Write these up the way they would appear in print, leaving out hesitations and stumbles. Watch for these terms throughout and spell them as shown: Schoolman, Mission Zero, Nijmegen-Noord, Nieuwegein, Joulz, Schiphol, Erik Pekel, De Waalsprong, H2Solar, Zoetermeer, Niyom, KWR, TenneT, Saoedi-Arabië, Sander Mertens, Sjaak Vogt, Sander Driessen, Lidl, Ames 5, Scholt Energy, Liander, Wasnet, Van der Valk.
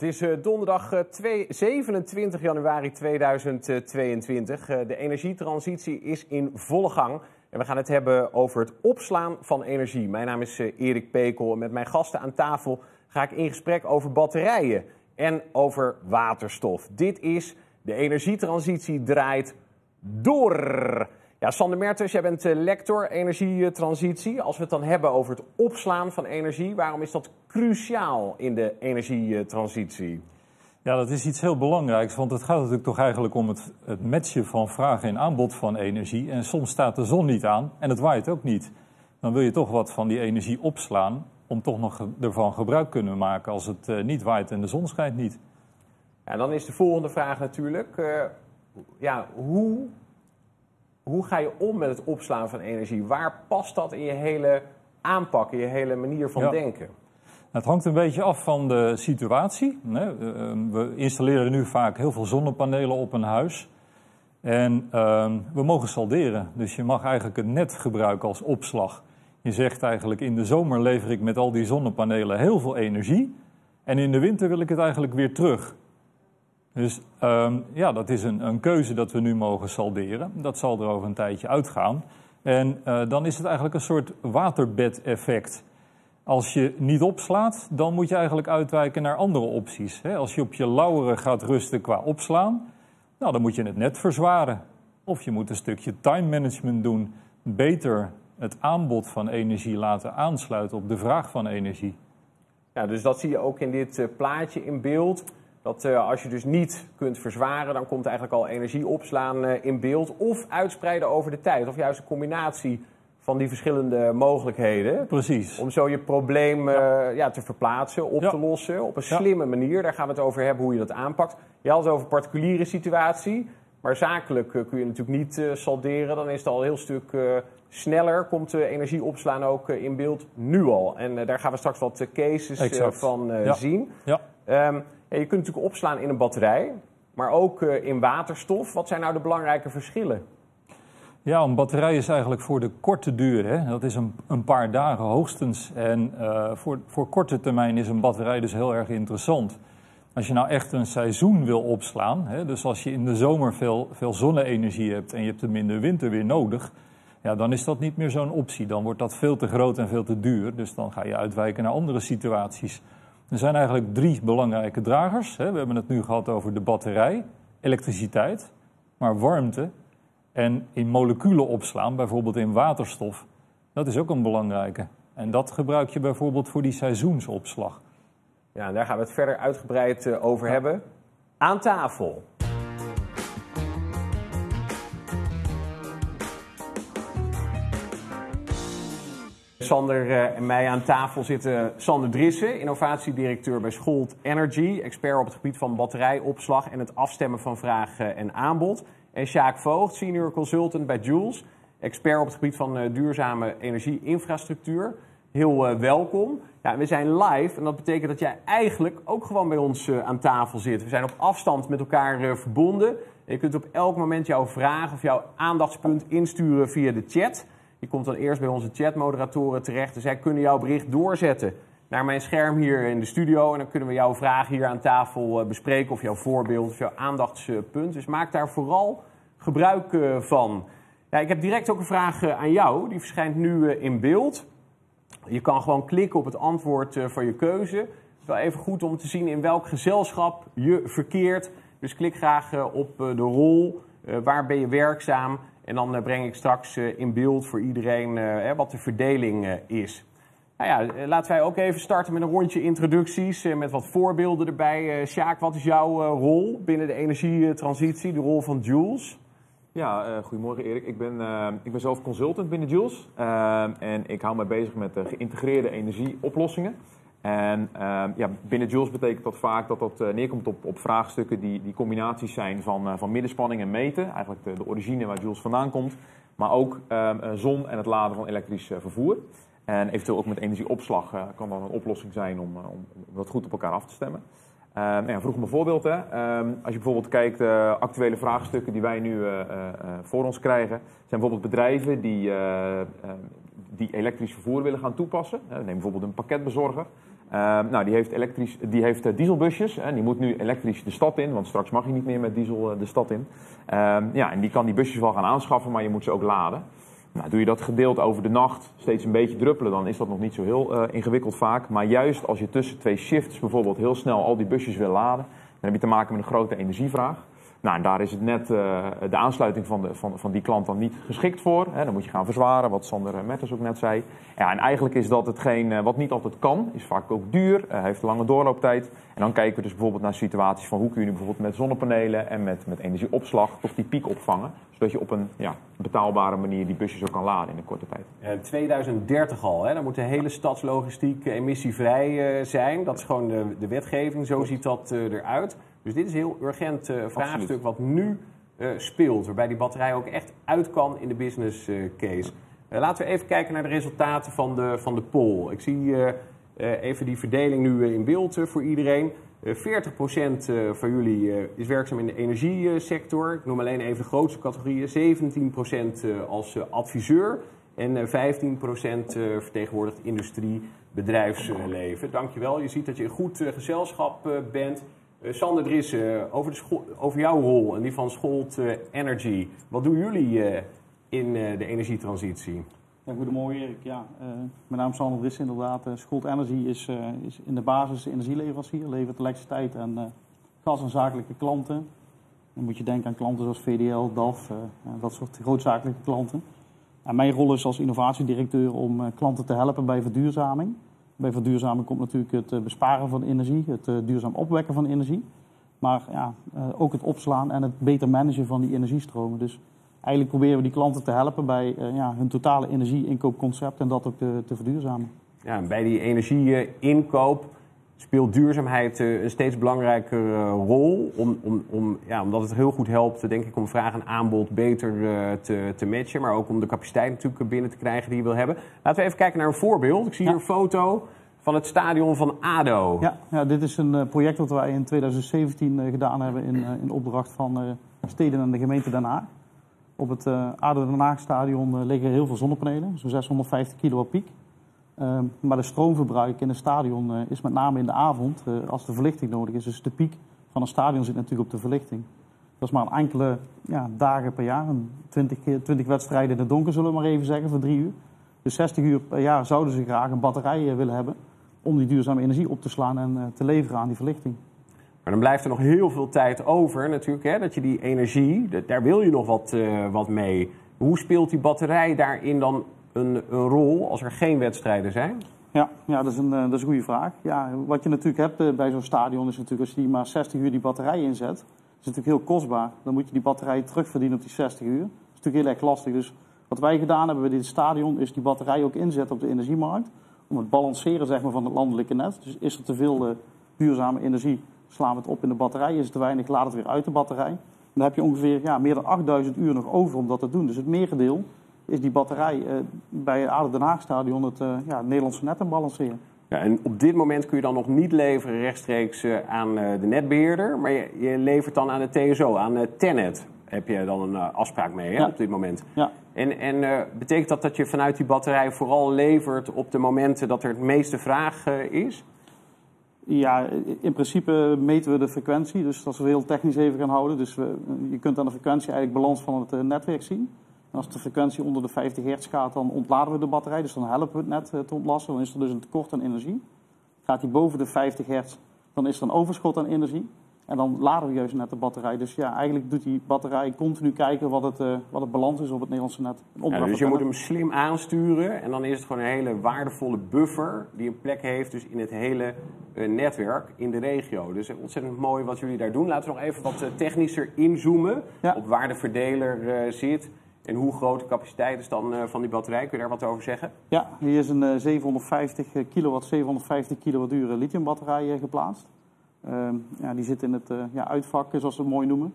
Het is donderdag 27 januari 2022. De energietransitie is in volle gang. En we gaan het hebben over het opslaan van energie. Mijn naam is Erik Pekel en met mijn gasten aan tafel ga ik in gesprek over batterijen en over waterstof. Dit is De Energietransitie Draait Door. Ja, Sander Mertens, jij bent lector energietransitie. Als we het dan hebben over het opslaan van energie, waarom is dat cruciaal in de energietransitie? Ja, dat is iets heel belangrijks, want het gaat natuurlijk toch eigenlijk om het matchen van vraag en aanbod van energie. En soms staat de zon niet aan en het waait ook niet. Dan wil je toch wat van die energie opslaan om toch nog ervan gebruik kunnen maken als het niet waait en de zon schijnt niet. En dan is de volgende vraag natuurlijk, hoe ga je om met het opslaan van energie? Waar past dat in je hele aanpak, in je hele manier van denken? Het hangt een beetje af van de situatie. We installeren nu vaak heel veel zonnepanelen op een huis. En we mogen salderen. Dus je mag eigenlijk het net gebruiken als opslag. Je zegt eigenlijk, in de zomer lever ik met al die zonnepanelen heel veel energie. En in de winter wil ik het eigenlijk weer terug. Dus dat is een keuze dat we nu mogen salderen. Dat zal er over een tijdje uitgaan. En dan is het eigenlijk een soort waterbed-effect. Als je niet opslaat, dan moet je eigenlijk uitwijken naar andere opties. Als je op je lauweren gaat rusten qua opslaan, nou, dan moet je het net verzwaren. Of je moet een stukje time management doen. Beter het aanbod van energie laten aansluiten op de vraag van energie. Ja, dus dat zie je ook in dit plaatje in beeld. Dat als je dus niet kunt verzwaren, dan komt eigenlijk al energie opslaan in beeld. Of uitspreiden over de tijd. Of juist een combinatie van die verschillende mogelijkheden. Precies. Om zo je probleem te verplaatsen, op te lossen. Op een slimme manier. Daar gaan we het over hebben hoe je dat aanpakt. Je had het over particuliere situatie. Maar zakelijk kun je natuurlijk niet salderen. Dan is het al een heel stuk sneller. Komt energie opslaan ook in beeld nu al. En daar gaan we straks wat cases van zien. Ja. Ja, je kunt natuurlijk opslaan in een batterij, maar ook in waterstof. Wat zijn nou de belangrijke verschillen? Ja, een batterij is eigenlijk voor de korte duur. Dat is een paar dagen hoogstens. En voor korte termijn is een batterij dus heel erg interessant. Als je nou echt een seizoen wil opslaan, dus als je in de zomer veel zonne-energie hebt en je hebt hem in de winter weer nodig, ja, dan is dat niet meer zo'n optie. Dan wordt dat veel te groot en veel te duur. Dus dan ga je uitwijken naar andere situaties. Er zijn eigenlijk drie belangrijke dragers. We hebben het nu gehad over de batterij, elektriciteit, maar warmte en in moleculen opslaan, bijvoorbeeld in waterstof. Dat is ook een belangrijke. En dat gebruik je bijvoorbeeld voor die seizoensopslag. Ja, en daar gaan we het verder uitgebreid over hebben. Aan tafel. Sander en mij aan tafel zitten Sander Driessen, innovatiedirecteur bij Scholt Energy, expert op het gebied van batterijopslag en het afstemmen van vraag en aanbod. En Sjaak Vogt, senior consultant bij Joulz, expert op het gebied van duurzame energieinfrastructuur. Heel welkom. Ja, we zijn live en dat betekent dat jij eigenlijk ook gewoon bij ons aan tafel zit. We zijn op afstand met elkaar verbonden. Je kunt op elk moment jouw vraag of jouw aandachtspunt insturen via de chat. Je komt dan eerst bij onze chatmoderatoren terecht. En zij kunnen jouw bericht doorzetten naar mijn scherm hier in de studio. En dan kunnen we jouw vraag hier aan tafel bespreken. Of jouw voorbeeld, of jouw aandachtspunt. Dus maak daar vooral gebruik van. Ja, ik heb direct ook een vraag aan jou. Die verschijnt nu in beeld. Je kan gewoon klikken op het antwoord van je keuze. Het is wel even goed om te zien in welk gezelschap je verkeert. Dus klik graag op de rol. Waar ben je werkzaam? En dan breng ik straks in beeld voor iedereen wat de verdeling is. Nou ja, laten wij ook even starten met een rondje introducties, met wat voorbeelden erbij. Sjaak, wat is jouw rol binnen de energietransitie, de rol van Joulz? Ja, goedemorgen Erik. Ik ben zelf consultant binnen Joulz. En ik hou mij bezig met geïntegreerde energieoplossingen. En binnen Joulz betekent dat vaak dat dat neerkomt op vraagstukken die combinaties zijn van middenspanning en meten. Eigenlijk de origine waar Joulz vandaan komt. Maar ook zon en het laden van elektrisch vervoer. En eventueel ook met energieopslag kan dan een oplossing zijn om dat goed op elkaar af te stemmen. Vroeg me een voorbeeld. Als je bijvoorbeeld kijkt, de actuele vraagstukken die wij nu voor ons krijgen, zijn bijvoorbeeld bedrijven die elektrisch vervoer willen gaan toepassen. Neem bijvoorbeeld een pakketbezorger. Nou, die heeft dieselbusjes en die moet nu elektrisch de stad in, want straks mag je niet meer met diesel de stad in. Ja, en die kan die busjes wel gaan aanschaffen, maar je moet ze ook laden. Nou, doe je dat gedeeld over de nacht, steeds een beetje druppelen, dan is dat nog niet zo heel ingewikkeld vaak. Maar juist als je tussen twee shifts bijvoorbeeld heel snel al die busjes wil laden, dan heb je te maken met een grote energievraag. Nou, en daar is het net de aansluiting van die klant dan niet geschikt voor. Hè? Dan moet je gaan verzwaren, wat Sander Mertens ook net zei. Ja, en eigenlijk is dat hetgeen wat niet altijd kan, is vaak ook duur, heeft lange doorlooptijd. En dan kijken we dus bijvoorbeeld naar situaties van hoe kun je nu bijvoorbeeld met zonnepanelen en met energieopslag toch die piek opvangen. Zodat je op een betaalbare manier die busjes ook kan laden in een korte tijd. En 2030 al, hè? Dan moet de hele stadslogistiek emissievrij zijn. Dat is gewoon de wetgeving, zo ziet dat eruit. Dus dit is een heel urgent vraagstuk wat nu speelt. Waarbij die batterij ook echt uit kan in de business case. Laten we even kijken naar de resultaten van de poll. Ik zie even die verdeling nu in beeld voor iedereen. 40% van jullie is werkzaam in de energiesector. Ik noem alleen even de grootste categorieën. 17% als adviseur. En 15% vertegenwoordigt industrie, bedrijfsleven. Dankjewel. Je ziet dat je in goed gezelschap bent. Sander Driessen, over jouw rol en die van Scholt Energy. Wat doen jullie in de energietransitie? Ja, goedemorgen Erik. Ja, mijn naam is Sander Driessen inderdaad. Scholt Energy is in de basis energieleverancier. Levert elektriciteit aan gas- en zakelijke klanten. Dan moet je denken aan klanten zoals VDL, DAF, dat soort grootzakelijke klanten. En mijn rol is als innovatiedirecteur om klanten te helpen bij verduurzaming. Bij verduurzamen komt natuurlijk het besparen van energie, het duurzaam opwekken van energie. Maar ja, ook het opslaan en het beter managen van die energiestromen. Dus eigenlijk proberen we die klanten te helpen bij hun totale energieinkoopconcept en dat ook te verduurzamen. Ja, bij die energieinkoop speelt duurzaamheid een steeds belangrijker rol. Omdat het heel goed helpt, denk ik, om vraag en aanbod beter te matchen. Maar ook om de capaciteit natuurlijk binnen te krijgen die je wil hebben. Laten we even kijken naar een voorbeeld. Ik zie hier een foto van het stadion van ADO. Ja, dit is een project dat wij in 2017 gedaan hebben in opdracht van steden en de gemeente Den Haag. Op het ADO-Den Haag stadion liggen heel veel zonnepanelen, zo'n 650 kilowatt piek. Maar de stroomverbruik in een stadion is met name in de avond als de verlichting nodig is. Dus de piek van een stadion zit natuurlijk op de verlichting. Dat is maar een enkele dagen per jaar. 20 wedstrijden in het donker zullen we maar even zeggen, voor 3 uur. Dus 60 uur per jaar zouden ze graag een batterij willen hebben om die duurzame energie op te slaan en te leveren aan die verlichting. Maar dan blijft er nog heel veel tijd over natuurlijk, hè? Dat je die energie, daar wil je nog wat mee. Hoe speelt die batterij daarin dan een rol als er geen wedstrijden zijn? Ja, dat is een goede vraag. Ja, wat je natuurlijk hebt bij zo'n stadion is natuurlijk, als je maar 60 uur die batterij inzet, is het natuurlijk heel kostbaar. Dan moet je die batterij terugverdienen op die 60 uur. Dat is natuurlijk heel erg lastig. Dus wat wij gedaan hebben bij dit stadion is die batterij ook inzetten op de energiemarkt. Om het balanceren zeg maar, van het landelijke net. Dus is er te veel duurzame energie, slaan we het op in de batterij. Is er te weinig, laat het weer uit de batterij. En dan heb je ongeveer meer dan 8000 uur nog over om dat te doen. Dus het merendeel is die batterij bij het ADO Den Haag stadion het Nederlandse net aan balanceren. Ja, en op dit moment kun je dan nog niet leveren rechtstreeks aan de netbeheerder, maar je levert dan aan de TSO, aan TenneT. Heb je dan een afspraak mee op dit moment. Ja. En betekent dat je vanuit die batterij vooral levert op de momenten dat er het meeste vraag is? Ja, in principe meten we de frequentie, dus dat we heel technisch even gaan houden. Dus je kunt aan de frequentie eigenlijk balans van het netwerk zien. En als de frequentie onder de 50 hertz gaat, dan ontladen we de batterij. Dus dan helpen we het net te ontlasten. Dan is er dus een tekort aan energie. Gaat die boven de 50 hertz, dan is er een overschot aan energie. En dan laden we juist net de batterij. Dus ja, eigenlijk doet die batterij continu kijken wat het balans is op het Nederlandse net. Dus je moet hem slim aansturen. En dan is het gewoon een hele waardevolle buffer die een plek heeft dus in het hele netwerk in de regio. Dus ontzettend mooi wat jullie daar doen. Laten we nog even wat technischer inzoomen op waar de verdeler zit. En hoe groot de capaciteit is dan van die batterij? Kun je daar wat over zeggen? Ja, hier is een 750 kilowattuur lithiumbatterij geplaatst. Die zit in het uitvak, zoals ze het mooi noemen.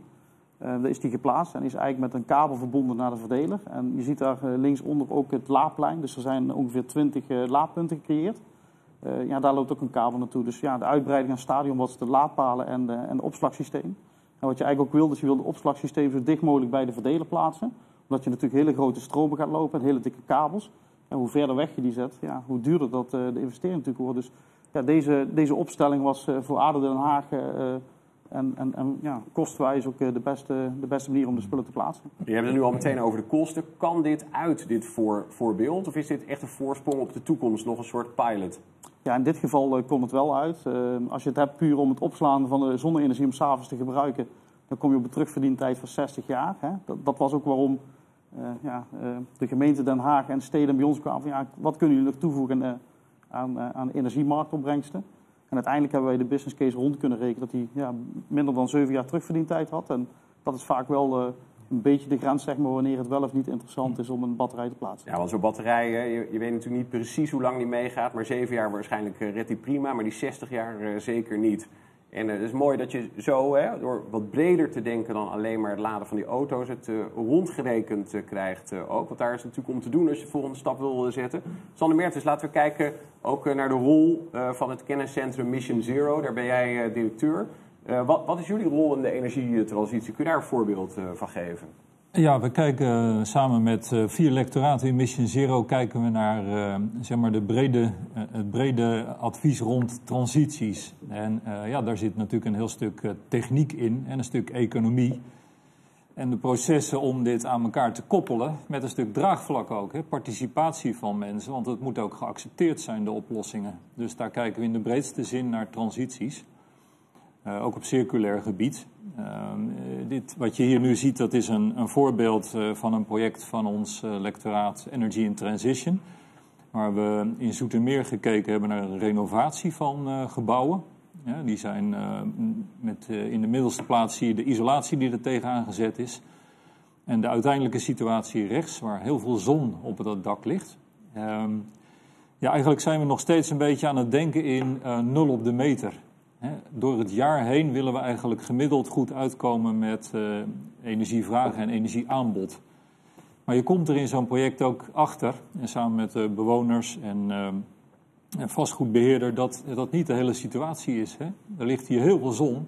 Daar is die geplaatst en is eigenlijk met een kabel verbonden naar de verdeler. En je ziet daar linksonder ook het laadplein. Dus er zijn ongeveer 20 laadpunten gecreëerd. Daar loopt ook een kabel naartoe. Dus de uitbreiding aan het stadion was de laadpalen en de opslagsysteem. En wat je eigenlijk ook wil, is je wil het opslagsysteem zo dicht mogelijk bij de verdeler plaatsen. Omdat je natuurlijk hele grote stromen gaat lopen en hele dikke kabels. En hoe verder weg je die zet, hoe duurder dat de investering natuurlijk wordt. Dus ja, deze opstelling was voor ADO-Den Haag en kostwijs ook de beste manier om de spullen te plaatsen. Je hebt het nu al meteen over de kosten. Kan dit uit, dit voorbeeld? Of is dit echt een voorsprong op de toekomst, nog een soort pilot? Ja, in dit geval komt het wel uit. Als je het hebt puur om het opslaan van de zonne-energie om 's avonds te gebruiken, dan kom je op een terugverdientijd van 60 jaar. Hè? Dat was ook waarom de gemeente Den Haag en steden bij ons kwamen van, ja, wat kunnen jullie nog toevoegen aan energiemarktopbrengsten? En uiteindelijk hebben wij de business case rond kunnen rekenen dat hij minder dan 7 jaar terugverdientijd had. En dat is vaak wel een beetje de grens, zeg maar, wanneer het wel of niet interessant is om een batterij te plaatsen. Ja, want zo'n batterij, je weet natuurlijk niet precies hoe lang die meegaat, maar 7 jaar waarschijnlijk redt die prima, maar die 60 jaar zeker niet. En het is mooi dat je zo, door wat breder te denken dan alleen maar het laden van die auto's, het rondgerekend krijgt ook. Want daar is het natuurlijk om te doen als je de volgende stap wil zetten. Sander Mertens, laten we kijken ook naar de rol van het kenniscentrum Mission Zero. Daar ben jij directeur. Wat is jullie rol in de energietransitie? Kun je daar een voorbeeld van geven? Ja, we kijken samen met 4 lectoraten in Mission Zero kijken we naar het brede advies rond transities. En daar zit natuurlijk een heel stuk techniek in en een stuk economie. En de processen om dit aan elkaar te koppelen met een stuk draagvlak ook. Hè, participatie van mensen, want het moet ook geaccepteerd zijn, de oplossingen. Dus daar kijken we in de breedste zin naar transities. Ook op circulair gebied. Dit wat je hier nu ziet, dat is een voorbeeld van een project van ons lectoraat Energy in Transition. Waar we in Zoetermeer gekeken hebben naar de renovatie van gebouwen. Ja, die zijn in de middelste plaats zie je de isolatie die er tegenaan gezet is. En de uiteindelijke situatie rechts, waar heel veel zon op dat dak ligt. Eigenlijk zijn we nog steeds een beetje aan het denken in 0 op de meter. Door het jaar heen willen we eigenlijk gemiddeld goed uitkomen met energievraag en energieaanbod. Maar je komt er in zo'n project ook achter, en samen met de bewoners en vastgoedbeheerder, dat niet de hele situatie is. Hè? Er ligt hier heel veel zon.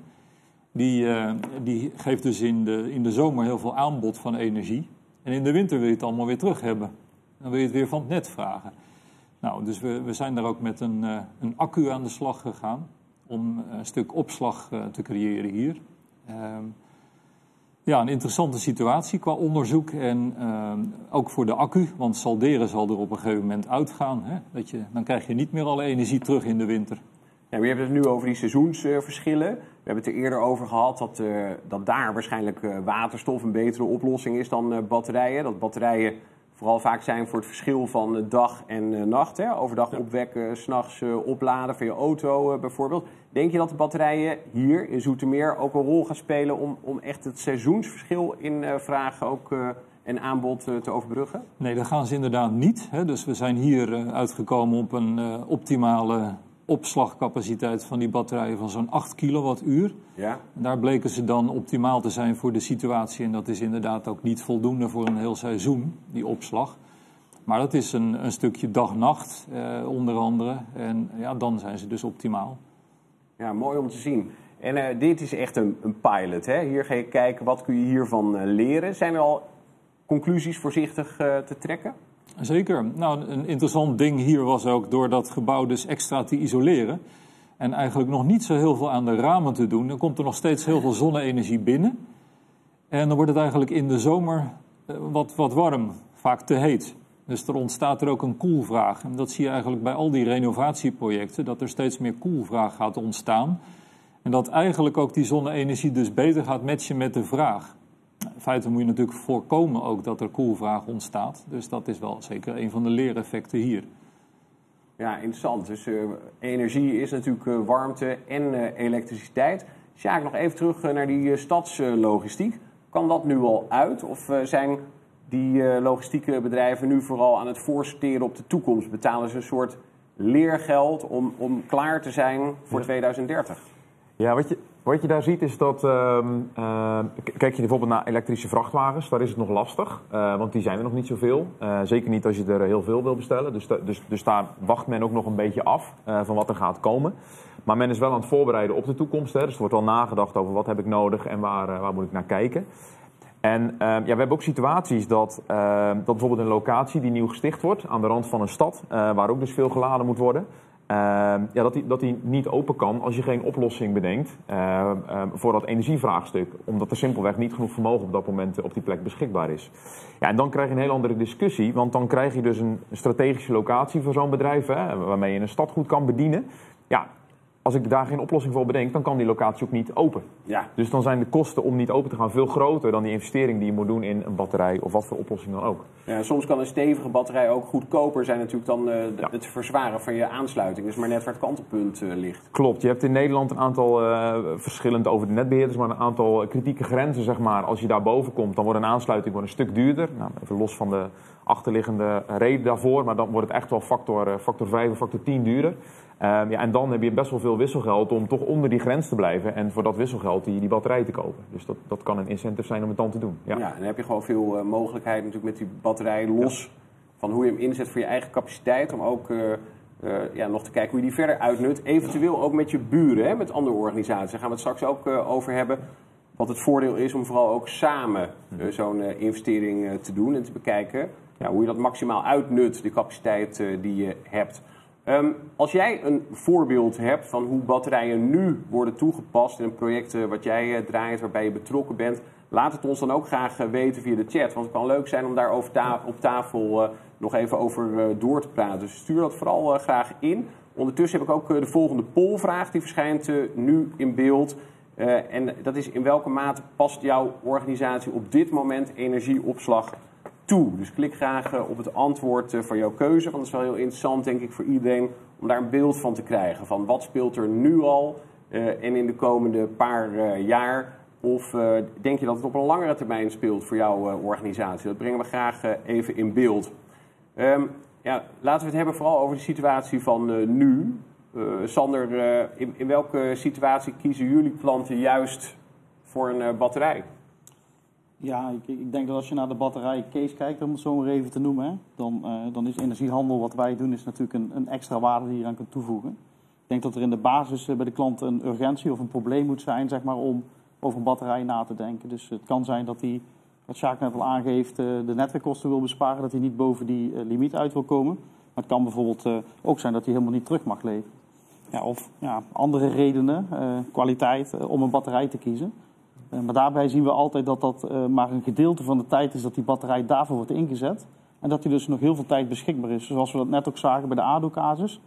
Die geeft dus in de zomer heel veel aanbod van energie. En in de winter wil je het allemaal weer terug hebben. Dan wil je het weer van het net vragen. Nou, dus we zijn daar ook met een accu aan de slag gegaan. Om een stuk opslag te creëren hier. Een interessante situatie qua onderzoek. En ook voor de accu, want salderen zal er op een gegeven moment uitgaan. Hè? Dan krijg je niet meer alle energie terug in de winter. Ja, we hebben het nu over die seizoensverschillen. We hebben het er eerder over gehad dat daar waarschijnlijk waterstof een betere oplossing is dan batterijen. Dat batterijen vooral vaak zijn voor het verschil van dag en nacht. Hè? Overdag opwekken, 's nachts opladen van je auto bijvoorbeeld. Denk je dat de batterijen hier in Zoetermeer ook een rol gaan spelen om echt het seizoensverschil in vraag ook en aanbod te overbruggen? Nee, dat gaan ze inderdaad niet. Hè? Dus we zijn hier uitgekomen op een optimale opslagcapaciteit van die batterijen van zo'n 8 kilowattuur. Ja. Daar bleken ze dan optimaal te zijn voor de situatie. En dat is inderdaad ook niet voldoende voor een heel seizoen, die opslag. Maar dat is een stukje dag-nacht onder andere. En ja, dan zijn ze dus optimaal. Ja, mooi om te zien. En dit is echt een pilot. Hè? Hier ga je kijken, wat kun je hiervan leren? Zijn er al conclusies voorzichtig te trekken? Zeker. Nou, een interessant ding hier was ook door dat gebouw dus extra te isoleren en eigenlijk nog niet zo heel veel aan de ramen te doen. Dan komt er nog steeds heel veel zonne-energie binnen en dan wordt het eigenlijk in de zomer wat warm, vaak te heet. Dus er ontstaat er ook een koelvraag en dat zie je eigenlijk bij al die renovatieprojecten, dat er steeds meer koelvraag gaat ontstaan. En dat eigenlijk ook die zonne-energie dus beter gaat matchen met de vraag. In feite moet je natuurlijk voorkomen ook dat er koelvraag ontstaat. Dus dat is wel zeker een van de leereffecten hier. Ja, interessant. Dus energie is natuurlijk warmte en elektriciteit. Sjaak, nog even terug naar die stadslogistiek. Kan dat nu al uit? Of zijn die logistieke bedrijven nu vooral aan het voorsorteren op de toekomst? Betalen ze een soort leergeld om klaar te zijn voor 2030? Ja, Wat je daar ziet is dat, kijk je bijvoorbeeld naar elektrische vrachtwagens, daar is het nog lastig, want die zijn er nog niet zoveel. Zeker niet als je er heel veel wil bestellen, dus daar wacht men ook nog een beetje af van wat er gaat komen. Maar men is wel aan het voorbereiden op de toekomst, hè, dus er wordt wel nagedacht over wat heb ik nodig en waar moet ik naar kijken. En we hebben ook situaties dat bijvoorbeeld een locatie die nieuw gesticht wordt, aan de rand van een stad, waar ook dus veel geladen moet worden. Dat die niet open kan als je geen oplossing bedenkt voor dat energievraagstuk. Omdat er simpelweg niet genoeg vermogen op dat moment op die plek beschikbaar is. Ja, en dan krijg je een heel andere discussie. Want dan krijg je dus een strategische locatie voor zo'n bedrijf, hè, waarmee je een stad goed kan bedienen. Ja, als ik daar geen oplossing voor bedenk, dan kan die locatie ook niet open. Ja. Dus dan zijn de kosten om niet open te gaan veel groter dan die investering die je moet doen in een batterij of wat voor oplossing dan ook. Ja, soms kan een stevige batterij ook goedkoper zijn natuurlijk dan het verzwaren van je aansluiting. Dus maar net waar het kantelpunt ligt. Klopt. Je hebt in Nederland een aantal verschillend over de netbeheerders, maar een aantal kritieke grenzen, zeg maar. Als je daarboven komt, dan wordt een aansluiting een stuk duurder. Nou, even los van de achterliggende reden daarvoor, maar dan wordt het echt wel factor 5 of factor 10 duurder. En dan heb je best wel veel wisselgeld om toch onder die grens te blijven en voor dat wisselgeld die batterij te kopen. Dus dat kan een incentive zijn om het dan te doen. Ja, en dan heb je gewoon veel mogelijkheden natuurlijk met die batterij los van hoe je hem inzet voor je eigen capaciteit. Om ook nog te kijken hoe je die verder uitnut. Eventueel ook met je buren, hè, met andere organisaties. Daar gaan we het straks ook over hebben. Wat het voordeel is om vooral ook samen zo'n investering te doen en te bekijken hoe je dat maximaal uitnut, de capaciteit die je hebt. Als jij een voorbeeld hebt van hoe batterijen nu worden toegepast in een project wat jij draait, waarbij je betrokken bent, laat het ons dan ook graag weten via de chat. Want het kan leuk zijn om daar over op tafel nog even over door te praten. Dus stuur dat vooral graag in. Ondertussen heb ik ook de volgende pollvraag, die verschijnt nu in beeld. En dat is: in welke mate past jouw organisatie op dit moment energieopslag toe? Dus klik graag op het antwoord van jouw keuze. Want het is wel heel interessant, denk ik, voor iedereen om daar een beeld van te krijgen. Van wat speelt er nu al en in de komende paar jaar? Of denk je dat het op een langere termijn speelt voor jouw organisatie? Dat brengen we graag even in beeld. Laten we het hebben vooral over de situatie van nu. Sander, in welke situatie kiezen jullie klanten juist voor een batterij? Ja, ik denk dat als je naar de batterijcase kijkt, om het zo maar even te noemen, hè, dan is energiehandel, wat wij doen, is natuurlijk een extra waarde die je aan kunt toevoegen. Ik denk dat er in de basis bij de klant een urgentie of een probleem moet zijn, zeg maar, om over een batterij na te denken. Dus het kan zijn dat hij, wat Sjaak net al aangeeft, de netwerkkosten wil besparen, dat hij niet boven die limiet uit wil komen. Maar het kan bijvoorbeeld ook zijn dat hij helemaal niet terug mag leveren. Ja, of andere redenen, kwaliteit, om een batterij te kiezen. Maar daarbij zien we altijd dat dat maar een gedeelte van de tijd is dat die batterij daarvoor wordt ingezet. En dat die dus nog heel veel tijd beschikbaar is. Zoals we dat net ook zagen bij de ADO-casus.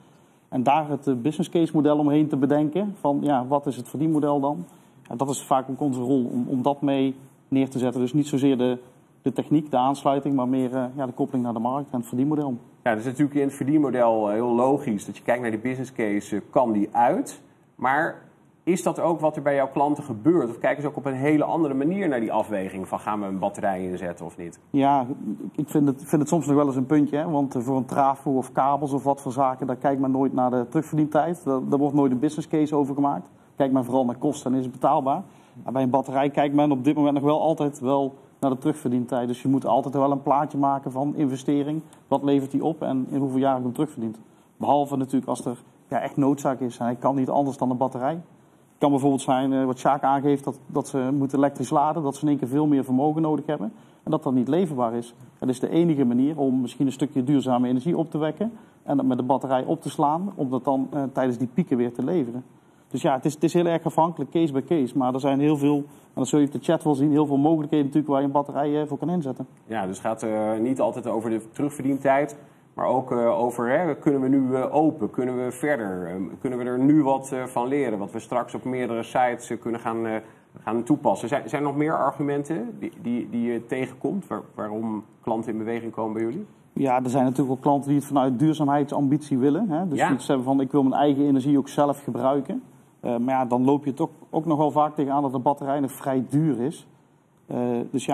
En daar het business case model omheen te bedenken. Van wat is het verdienmodel dan? En dat is vaak ook onze rol om dat mee neer te zetten. Dus niet zozeer de techniek, de aansluiting, maar meer de koppeling naar de markt en het verdienmodel. Ja, dat is natuurlijk in het verdienmodel heel logisch. Dat je kijkt naar die business case, kan die uit? Maar is dat ook wat er bij jouw klanten gebeurt? Of kijken ze ook op een hele andere manier naar die afweging van gaan we een batterij inzetten of niet? Ja, ik vind het soms nog wel eens een puntje. Hè? Want voor een trafo of kabels of wat voor zaken, daar kijkt men nooit naar de terugverdientijd. Daar wordt nooit een business case over gemaakt. Kijkt men vooral naar kosten en is het betaalbaar. Maar bij een batterij kijkt men op dit moment nog wel altijd wel naar de terugverdientijd. Dus je moet altijd wel een plaatje maken van investering. Wat levert die op en in hoeveel jaar ik hem terugverdient? Behalve natuurlijk als er echt noodzaak is. En hij kan niet anders dan een batterij. Het kan bijvoorbeeld zijn, wat Sjaak aangeeft, dat ze moeten elektrisch laden. Dat ze in één keer veel meer vermogen nodig hebben. En dat niet leverbaar is. Dat is de enige manier om misschien een stukje duurzame energie op te wekken. En dat met de batterij op te slaan. Om dat dan tijdens die pieken weer te leveren. Dus het is heel erg afhankelijk, case bij case. Maar er zijn heel veel, en dat zul je op de chat wel zien, heel veel mogelijkheden natuurlijk waar je een batterij voor kan inzetten. Ja, dus het gaat niet altijd over de terugverdientijd. Maar ook over, kunnen we nu open? Kunnen we verder? Kunnen we er nu wat van leren? Wat we straks op meerdere sites kunnen gaan toepassen. Zijn er nog meer argumenten die je tegenkomt? Waarom klanten in beweging komen bij jullie? Ja, er zijn natuurlijk wel klanten die het vanuit duurzaamheidsambitie willen. Hè? Dus die zeggen van, ik wil mijn eigen energie ook zelf gebruiken. Maar dan loop je toch ook nog wel vaak tegenaan dat de batterij nog vrij duur is. Dus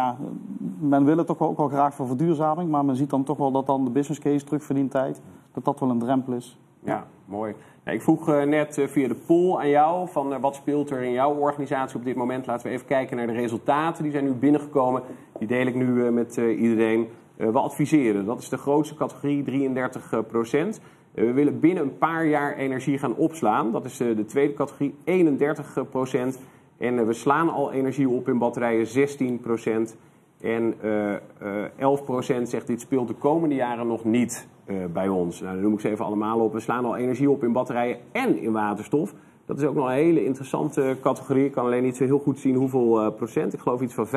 men wil het toch ook wel graag voor verduurzaming, maar men ziet dan toch wel dat dan de business case terugverdientijd, dat wel een drempel is. Ja, mooi. Nou, ik vroeg net via de poll aan jou van wat speelt er in jouw organisatie op dit moment. Laten we even kijken naar de resultaten. Die zijn nu binnengekomen. Die deel ik nu met iedereen. We adviseren. Dat is de grootste categorie, 33%. We willen binnen een paar jaar energie gaan opslaan. Dat is de tweede categorie, 31%. En we slaan al energie op in batterijen, 16%. En 11% zegt dit speelt de komende jaren nog niet. bij ons. Nou, dan noem ik ze even allemaal op. We slaan al energie op in batterijen en in waterstof. Dat is ook nog een hele interessante categorie. Ik kan alleen niet zo heel goed zien hoeveel procent. Ik geloof iets van 5%.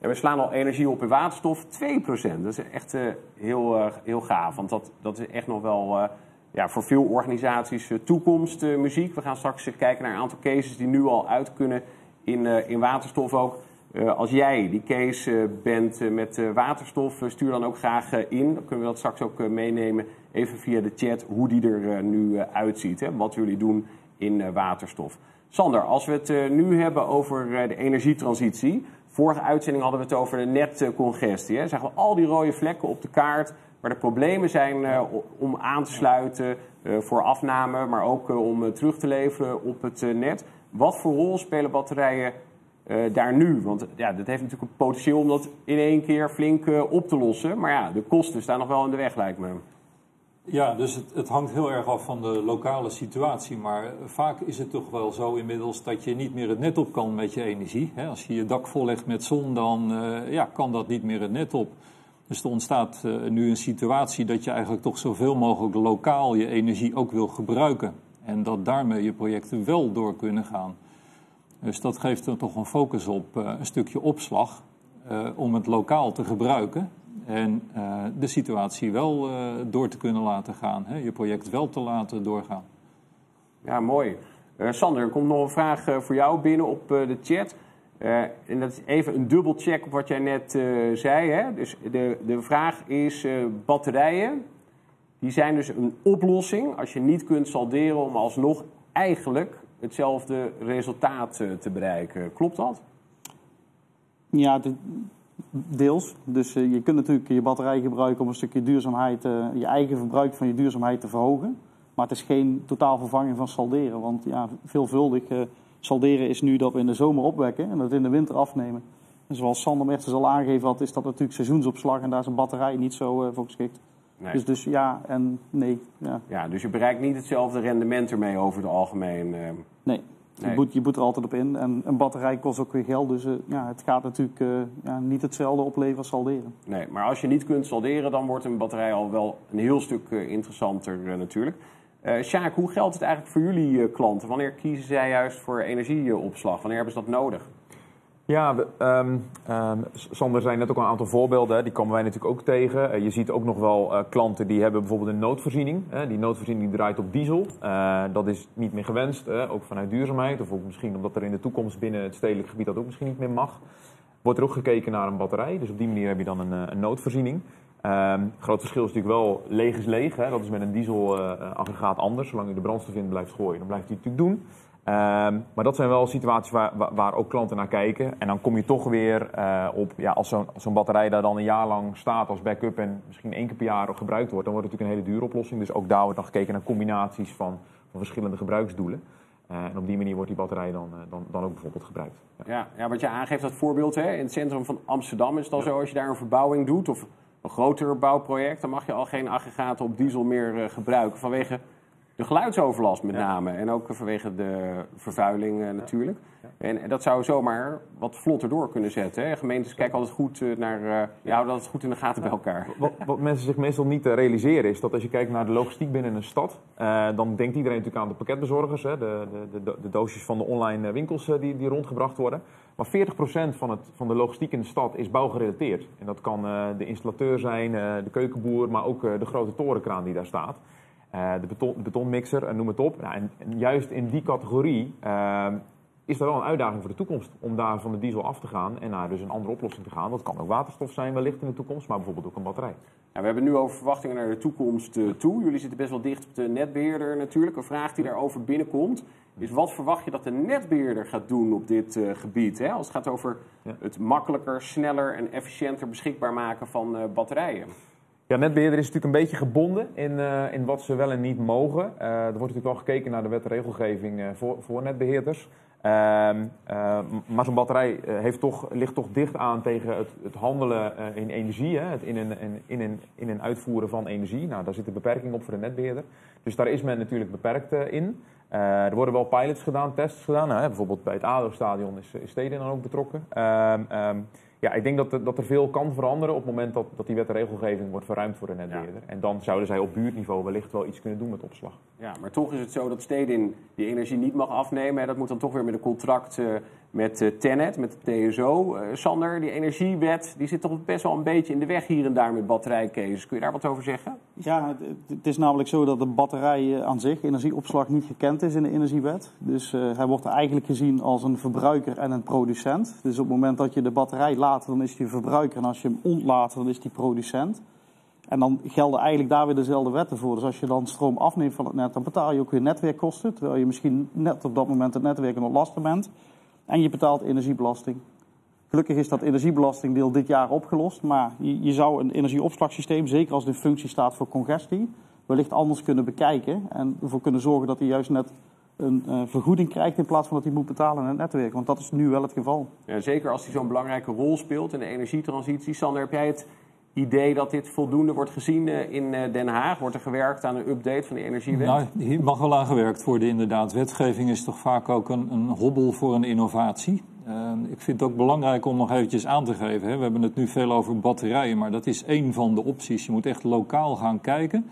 En we slaan al energie op in waterstof 2%. Dat is echt heel gaaf. Want dat is echt nog wel voor veel organisaties toekomstmuziek. We gaan straks kijken naar een aantal cases die nu al uit kunnen in waterstof ook. Als jij die case bent met waterstof, stuur dan ook graag in. Dan kunnen we dat straks ook meenemen. Even via de chat hoe die er nu uitziet. Hè? Wat jullie doen in waterstof. Sander, als we het nu hebben over de energietransitie. Vorige uitzending hadden we het over de netcongestie. Hè? Zagen we al die rode vlekken op de kaart waar de problemen zijn om aan te sluiten voor afname, maar ook om terug te leveren op het net. Wat voor rol spelen batterijen daar nu? Want ja, dat heeft natuurlijk een potentieel om dat in één keer flink op te lossen. Maar ja, de kosten staan nog wel in de weg, lijkt me. Ja, dus het hangt heel erg af van de lokale situatie. Maar vaak is het toch wel zo inmiddels dat je niet meer het net op kan met je energie. Als je je dak vollegt met zon, dan kan dat niet meer het net op. Dus er ontstaat nu een situatie dat je eigenlijk toch zoveel mogelijk lokaal je energie ook wil gebruiken. En dat daarmee je projecten wel door kunnen gaan. Dus dat geeft er toch een focus op, een stukje opslag om het lokaal te gebruiken. En de situatie wel door te kunnen laten gaan. Hè? Je project wel te laten doorgaan. Ja, mooi. Sander, er komt nog een vraag voor jou binnen op de chat. En dat is even een dubbelcheck op wat jij net zei. Hè? Dus de vraag is batterijen. Die zijn dus een oplossing als je niet kunt salderen om alsnog eigenlijk hetzelfde resultaat te bereiken. Klopt dat? Ja, deels. Dus je kunt natuurlijk je batterij gebruiken om een stukje duurzaamheid, je eigen verbruik van je duurzaamheid te verhogen. Maar het is geen totaal vervanging van salderen. Want ja, veelvuldig salderen is nu dat we in de zomer opwekken en dat in de winter afnemen. En zoals Sander Mertens al aangegeven had, is dat natuurlijk seizoensopslag en daar is een batterij niet zo voor geschikt. Nee. Dus ja en nee. Ja. Ja, dus je bereikt niet hetzelfde rendement ermee over het algemeen? Nee. Je boet er altijd op in. En een batterij kost ook weer geld. Dus het gaat natuurlijk niet hetzelfde opleveren als salderen. Nee, maar als je niet kunt salderen, dan wordt een batterij al wel een heel stuk interessanter natuurlijk. Sjaak, hoe geldt het eigenlijk voor jullie klanten? Wanneer kiezen zij juist voor energieopslag? Wanneer hebben ze dat nodig? Ja, Sander zei net ook een aantal voorbeelden, hè. Die komen wij natuurlijk ook tegen. Je ziet ook nog wel klanten die hebben bijvoorbeeld een noodvoorziening. Die noodvoorziening draait op diesel. Dat is niet meer gewenst, ook vanuit duurzaamheid. Of ook misschien omdat er in de toekomst binnen het stedelijk gebied dat ook misschien niet meer mag. Wordt er ook gekeken naar een batterij. Dus op die manier heb je dan een noodvoorziening. Groot verschil is natuurlijk wel leeg is leeg. Hè. Dat is met een dieselaggregaat anders. Zolang je de brandstof in blijft gooien, dan blijft hij het natuurlijk doen. Maar dat zijn wel situaties waar ook klanten naar kijken. En dan kom je toch weer op, als zo'n batterij daar dan een jaar lang staat als backup en misschien 1 keer per jaar gebruikt wordt, dan wordt het natuurlijk een hele dure oplossing. Dus ook daar wordt dan gekeken naar combinaties van verschillende gebruiksdoelen. En op die manier wordt die batterij dan ook bijvoorbeeld gebruikt. Ja, wat je aangeeft, dat voorbeeld, hè? In het centrum van Amsterdam is het al zo, als je daar een verbouwing doet of een groter bouwproject, dan mag je al geen aggregaten op diesel meer gebruiken vanwege de geluidsoverlast met name en ook vanwege de vervuiling natuurlijk. Ja. En dat zou zomaar wat vlotter door kunnen zetten. Hè? Gemeentes kijken altijd goed naar, houden dat goed in de gaten bij elkaar. Wat mensen zich meestal niet realiseren is dat als je kijkt naar de logistiek binnen een stad, dan denkt iedereen natuurlijk aan de pakketbezorgers, hè? De doosjes van de online winkels die rondgebracht worden. Maar 40% van de logistiek in de stad is bouwgerelateerd. En dat kan de installateur zijn, de keukenboer, maar ook de grote torenkraan die daar staat. De betonmixer, noem het op. Nou, en juist in die categorie is dat wel een uitdaging voor de toekomst. Om daar van de diesel af te gaan en naar dus een andere oplossing te gaan. Dat kan ook waterstof zijn wellicht in de toekomst, maar bijvoorbeeld ook een batterij. Ja, we hebben nu over verwachtingen naar de toekomst toe. Jullie zitten best wel dicht op de netbeheerder natuurlijk. Een vraag die daarover binnenkomt is: wat verwacht je dat de netbeheerder gaat doen op dit gebied? Hè? Als het gaat over het makkelijker, sneller en efficiënter beschikbaar maken van batterijen. Ja, netbeheerder is natuurlijk een beetje gebonden in wat ze wel en niet mogen. Er wordt natuurlijk wel gekeken naar de wet en regelgeving voor netbeheerders. Maar zo'n batterij ligt toch dicht aan tegen het handelen in energie. Hè? Het in een uitvoeren van energie. Nou, daar zit een beperking op voor de netbeheerder. Dus daar is men natuurlijk beperkt in. Er worden wel pilots gedaan, tests gedaan. Bijvoorbeeld bij het ADO-stadion is Stedin dan ook betrokken. Ja, ik denk dat er veel kan veranderen op het moment dat die wet en regelgeving wordt verruimd voor de netbeheerder. Ja. En dan zouden zij op buurtniveau wellicht wel iets kunnen doen met opslag. Ja, maar toch is het zo dat Stedin die energie niet mag afnemen. En dat moet dan toch weer met een contract met TenneT, met de TSO. Sander, die energiewet, die zit toch best wel een beetje in de weg hier en daar met batterijcases. Kun je daar wat over zeggen? Ja, het is namelijk zo dat de batterij aan zich, energieopslag, niet gekend is in de energiewet. Dus hij wordt eigenlijk gezien als een verbruiker en een producent. Dus op het moment dat je de batterij laat, dan is die verbruiker. En als je hem ontlaat, dan is die producent. En dan gelden eigenlijk daar weer dezelfde wetten voor. Dus als je dan stroom afneemt van het net, dan betaal je ook weer netwerkkosten. Terwijl je misschien net op dat moment het netwerk aan het ontlasten bent. En je betaalt energiebelasting. Gelukkig is dat energiebelastingdeel dit jaar opgelost. Maar je zou een energieopslagsysteem, zeker als de functie staat voor congestie, wellicht anders kunnen bekijken. En ervoor kunnen zorgen dat hij juist net een vergoeding krijgt in plaats van dat hij moet betalen aan het netwerk. Want dat is nu wel het geval. Ja, zeker als hij zo'n belangrijke rol speelt in de energietransitie. Sander, heb jij het idee dat dit voldoende wordt gezien in Den Haag? Wordt er gewerkt aan een update van de energiewet? Nou, hier mag wel aan gewerkt worden, inderdaad. Wetgeving is toch vaak ook een hobbel voor een innovatie. Ik vind het ook belangrijk om nog eventjes aan te geven. Hè. We hebben het nu veel over batterijen, maar dat is één van de opties. Je moet echt lokaal gaan kijken.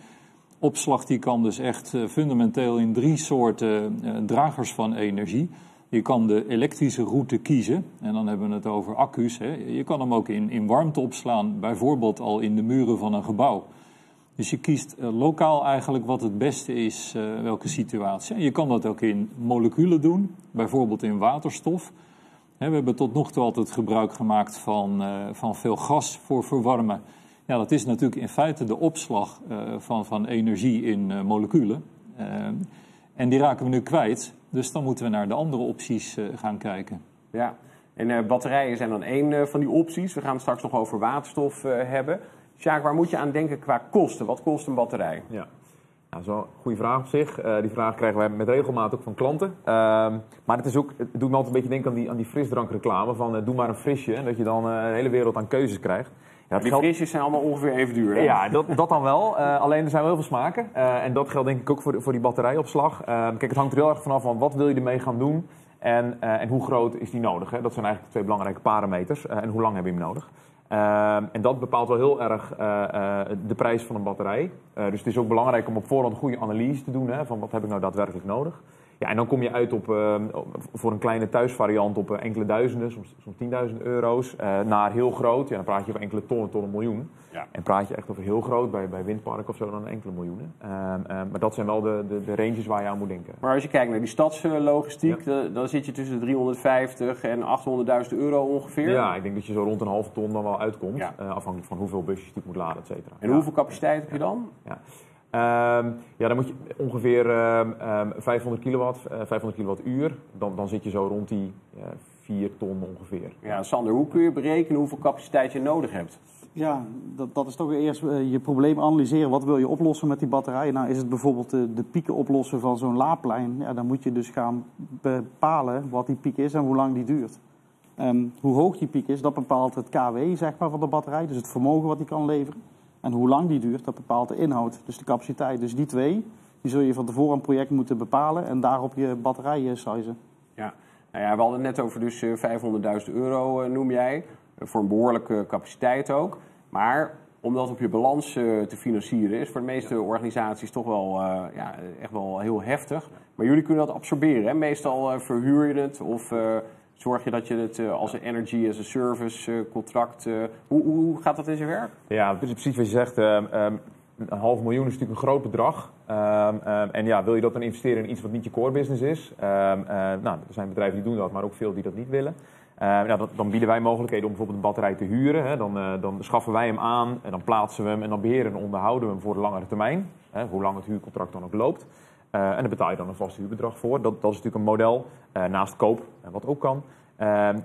Opslag die kan dus echt fundamenteel in drie soorten dragers van energie. Je kan de elektrische route kiezen, en dan hebben we het over accu's. Hè. Je kan hem ook in warmte opslaan, bijvoorbeeld al in de muren van een gebouw. Dus je kiest lokaal eigenlijk wat het beste is, welke situatie. En je kan dat ook in moleculen doen, bijvoorbeeld in waterstof. Hè, we hebben tot nog toe altijd gebruik gemaakt van veel gas voor verwarmen. Ja, dat is natuurlijk in feite de opslag van energie in moleculen. En die raken we nu kwijt. Dus dan moeten we naar de andere opties gaan kijken. Ja, en batterijen zijn dan één van die opties. We gaan het straks nog over waterstof hebben. Sjaak, waar moet je aan denken qua kosten? Wat kost een batterij? Ja, nou, dat is wel een goede vraag op zich. Die vraag krijgen wij met regelmaat ook van klanten. Maar het doet me altijd een beetje denken aan die frisdrankreclame. Van doe maar een frisje. En dat je dan de hele wereld aan keuzes krijgt. Ja, die frisjes zijn allemaal ongeveer even duur. Hè? Ja, dat dan wel. Alleen er zijn wel heel veel smaken. En dat geldt denk ik ook voor die batterijopslag. Kijk, het hangt er heel erg vanaf van wat wil je ermee gaan doen en hoe groot is die nodig. Hè? Dat zijn eigenlijk de twee belangrijke parameters. En hoe lang heb je hem nodig. En dat bepaalt wel heel erg de prijs van een batterij. Dus het is ook belangrijk om op voorhand goede analyse te doen. Hè, van wat heb ik nou daadwerkelijk nodig. Ja, en dan kom je uit op, voor een kleine thuisvariant op enkele duizenden, soms 10.000 euro's. Naar heel groot, ja, dan praat je over enkele tonnen tot een miljoen. Ja. En praat je echt over heel groot, bij windparken of zo, dan enkele miljoenen. Maar dat zijn wel de ranges waar je aan moet denken. Maar als je kijkt naar die stadslogistiek, ja, dan zit je tussen de 350 en 800.000 euro ongeveer. Ja, ik denk dat je zo rond een halve ton dan wel uitkomt. Ja. Afhankelijk van hoeveel busjes die moet laden, et cetera. En ja, hoeveel capaciteit heb je dan? Ja. Ja, dan moet je ongeveer 500 kilowattuur, dan zit je zo rond die 4 ton ongeveer. Ja, Sander, hoe kun je berekenen hoeveel capaciteit je nodig hebt? Ja, dat is toch eerst je probleem analyseren. Wat wil je oplossen met die batterij? Nou, is het bijvoorbeeld de pieken oplossen van zo'n laadplein? Ja, dan moet je dus gaan bepalen wat die piek is en hoe lang die duurt. Hoe hoog die piek is, dat bepaalt het KW, zeg maar, van de batterij, dus het vermogen wat die kan leveren. En hoe lang die duurt, dat bepaalt de inhoud, dus de capaciteit. Dus die twee, die zul je van tevoren een project moeten bepalen en daarop je batterijen sizen. Ja, nou ja, we hadden het net over dus 500.000 euro noem jij, voor een behoorlijke capaciteit ook. Maar om dat op je balans te financieren is voor de meeste organisaties toch wel echt wel heel heftig. Maar jullie kunnen dat absorberen, hè? Meestal verhuur je het of... zorg je dat je het als een energy as a service contract... Hoe gaat dat in zijn werk? Ja, dat is precies wat je zegt. Een half miljoen is natuurlijk een groot bedrag. En ja, wil je dat dan investeren in iets wat niet je core business is? Nou, er zijn bedrijven die doen dat, maar ook veel die dat niet willen. Nou, dan bieden wij mogelijkheden om bijvoorbeeld een batterij te huren. Hè. Dan schaffen wij hem aan en dan plaatsen we hem en dan beheren en onderhouden we hem voor de langere termijn. Hè, hoe lang het huurcontract dan ook loopt. En daar betaal je dan een vast huurbedrag voor. Dat is natuurlijk een model naast koop, wat ook kan.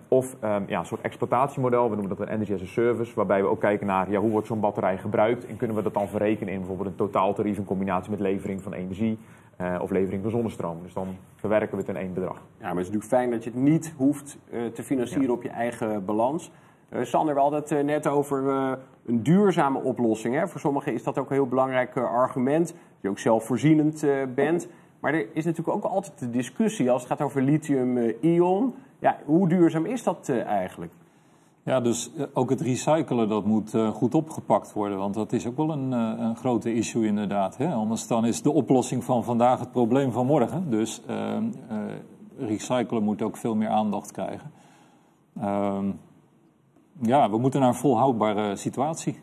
Of een soort exploitatiemodel, we noemen dat een energy as a service, waarbij we ook kijken naar hoe wordt zo'n batterij gebruikt en kunnen we dat dan verrekenen in bijvoorbeeld een totaaltarief in combinatie met levering van energie of levering van zonnestroom. Dus dan verwerken we het in één bedrag. Ja, maar het is natuurlijk fijn dat je het niet hoeft te financieren op je eigen balans. Sander, we hadden het net over een duurzame oplossing. Hè? Voor sommigen is dat ook een heel belangrijk argument. Dat je ook zelfvoorzienend bent. Maar er is natuurlijk ook altijd de discussie als het gaat over lithium-ion. Ja, hoe duurzaam is dat eigenlijk? Ja, dus ook het recyclen, dat moet goed opgepakt worden. Want dat is ook wel een grote issue inderdaad. Hè? Anders dan is de oplossing van vandaag het probleem van morgen. Dus recyclen moet ook veel meer aandacht krijgen. Ja, we moeten naar een volhoudbare situatie.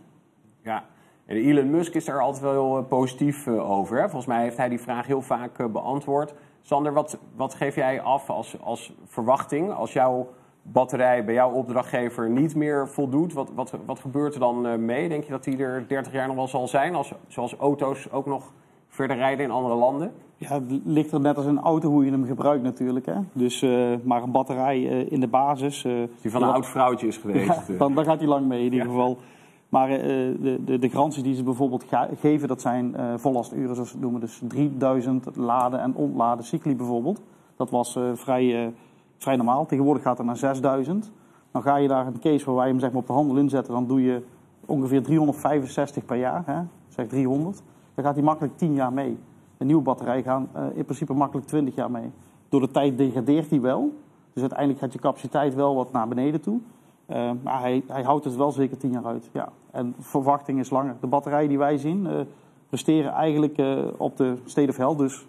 Ja, en Elon Musk is daar altijd wel heel positief over. Hè? Volgens mij heeft hij die vraag heel vaak beantwoord. Sander, wat geef jij af als verwachting als jouw batterij bij jouw opdrachtgever niet meer voldoet? Wat gebeurt er dan mee? Denk je dat die er 30 jaar nog wel zal zijn? Zoals auto's ook nog verder rijden in andere landen? Ja, het ligt er net als een auto hoe je hem gebruikt natuurlijk. Hè? Dus, maar een batterij in de basis... die van een oud vrouwtje is geweest. Ja, dan gaat hij lang mee in ieder geval. Maar de garanties die ze bijvoorbeeld geven, dat zijn vollasturen, zoals we noemen. Dus 3000 laden en ontladen cycli bijvoorbeeld. Dat was vrij normaal. Tegenwoordig gaat het naar 6000. Dan ga je daar een case waar wij hem zeg maar, op de handel inzetten. Dan doe je ongeveer 365 per jaar. Hè? Zeg 300. Dan gaat hij makkelijk 10 jaar mee. Een nieuwe batterij gaan in principe makkelijk 20 jaar mee. Door de tijd degradeert hij wel. Dus uiteindelijk gaat je capaciteit wel wat naar beneden toe. Maar hij houdt het wel zeker 10 jaar uit. Ja. En verwachting is langer. De batterijen die wij zien presteren eigenlijk op de state of health. Dus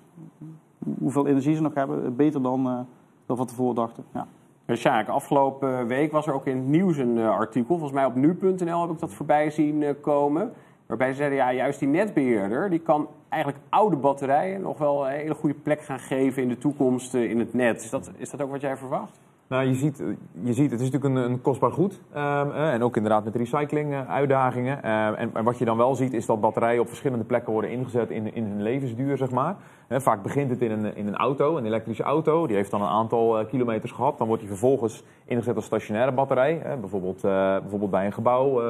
hoeveel energie ze nog hebben, beter dan wat tevoren dachten. Ja. Sjaak, afgelopen week was er ook in het nieuws een artikel. Volgens mij op nu.nl heb ik dat voorbij zien komen. Waarbij ze zeiden, ja, juist die netbeheerder die kan eigenlijk oude batterijen nog wel een hele goede plek gaan geven in de toekomst in het net. Is dat ook wat jij verwacht? Nou, je ziet het is natuurlijk een kostbaar goed. En ook inderdaad met recycling-uitdagingen. En wat je dan wel ziet, is dat batterijen op verschillende plekken worden ingezet in hun levensduur, zeg maar. Vaak begint het in een auto, een elektrische auto. Die heeft dan een aantal kilometers gehad. Dan wordt die vervolgens ingezet als stationaire batterij. Bijvoorbeeld bij een gebouw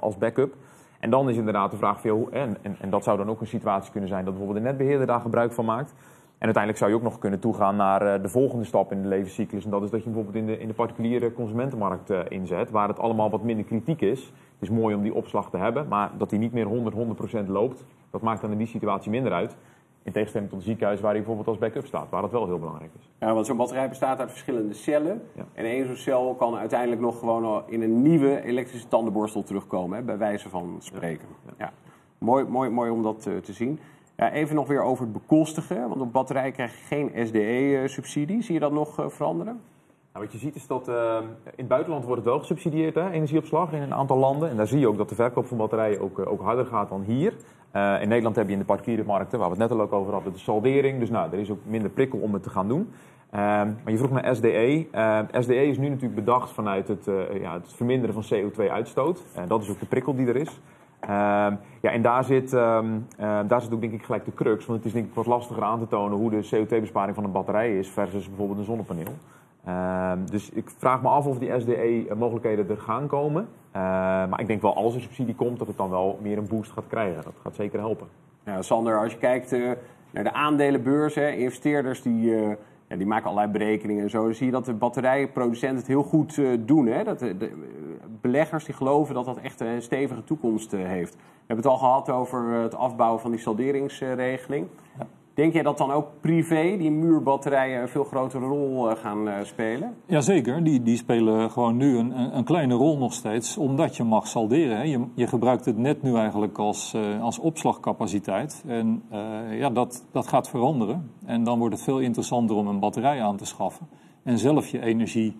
als backup. En dan is inderdaad de vraag, en dat zou dan ook een situatie kunnen zijn dat bijvoorbeeld de netbeheerder daar gebruik van maakt. En uiteindelijk zou je ook nog kunnen toegaan naar de volgende stap in de levenscyclus. En dat is dat je bijvoorbeeld in de particuliere consumentenmarkt inzet, waar het allemaal wat minder kritiek is. Het is mooi om die opslag te hebben, maar dat die niet meer 100% loopt, dat maakt dan in die situatie minder uit. In tegenstelling tot het ziekenhuis waar hij bijvoorbeeld als backup staat, waar dat wel heel belangrijk is. Ja, want zo'n batterij bestaat uit verschillende cellen. Ja. En één zo'n cel kan uiteindelijk nog gewoon in een nieuwe elektrische tandenborstel terugkomen, hè, bij wijze van spreken. Ja. Ja. Mooi om dat te zien. Ja, even nog weer over het bekostigen, want op batterij krijg je geen SDE-subsidie. Zie je dat nog veranderen? Nou, wat je ziet is dat in het buitenland wordt het wel gesubsidieerd, hè, energieopslag in een aantal landen. En daar zie je ook dat de verkoop van batterijen ook harder gaat dan hier. In Nederland heb je in de particuliere markten, waar we het net al ook over hadden, de saldering. Dus nou, er is ook minder prikkel om het te gaan doen. Maar je vroeg naar SDE. SDE is nu natuurlijk bedacht vanuit het verminderen van CO2-uitstoot. Dat is ook de prikkel die er is. En daar zit ook denk ik gelijk de crux. Want het is denk ik wat lastiger aan te tonen hoe de CO2-besparing van een batterij is versus bijvoorbeeld een zonnepaneel. Dus ik vraag me af of die SDE-mogelijkheden er gaan komen. Maar ik denk wel als er subsidie komt, dat het dan wel meer een boost gaat krijgen. Dat gaat zeker helpen. Ja, Sander, als je kijkt naar de aandelenbeurzen, investeerders die maken allerlei berekeningen en zo. Dan zie je dat de batterijproducenten het heel goed doen. Hè? Dat de beleggers die geloven dat dat echt een stevige toekomst heeft. We hebben het al gehad over het afbouwen van die salderingsregeling. Ja. Denk jij dat dan ook privé die muurbatterijen een veel grotere rol gaan spelen? Jazeker, die spelen gewoon nu een kleine rol nog steeds, omdat je mag salderen. Hè. Je gebruikt het net nu eigenlijk als opslagcapaciteit. En dat gaat veranderen. En dan wordt het veel interessanter om een batterij aan te schaffen en zelf je energie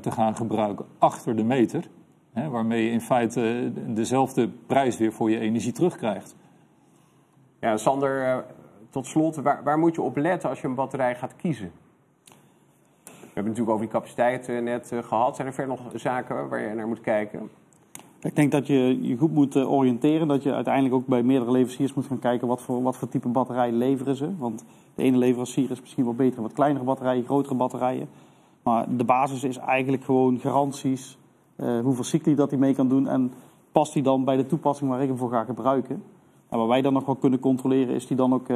te gaan gebruiken achter de meter. Hè, waarmee je in feite dezelfde prijs weer voor je energie terugkrijgt. Ja, Sander... Tot slot, waar moet je op letten als je een batterij gaat kiezen? We hebben natuurlijk over die capaciteit net gehad. Zijn er verder nog zaken waar je naar moet kijken? Ik denk dat je goed moet oriënteren. Dat je uiteindelijk ook bij meerdere leveranciers moet gaan kijken wat voor type batterij leveren ze. Want de ene leverancier is misschien wel beter in wat kleinere batterijen, grotere batterijen. Maar de basis is eigenlijk gewoon garanties. Hoeveel cycli dat hij mee kan doen. En past die dan bij de toepassing waar ik hem voor ga gebruiken. En waar wij dan nog wel kunnen controleren, is die dan ook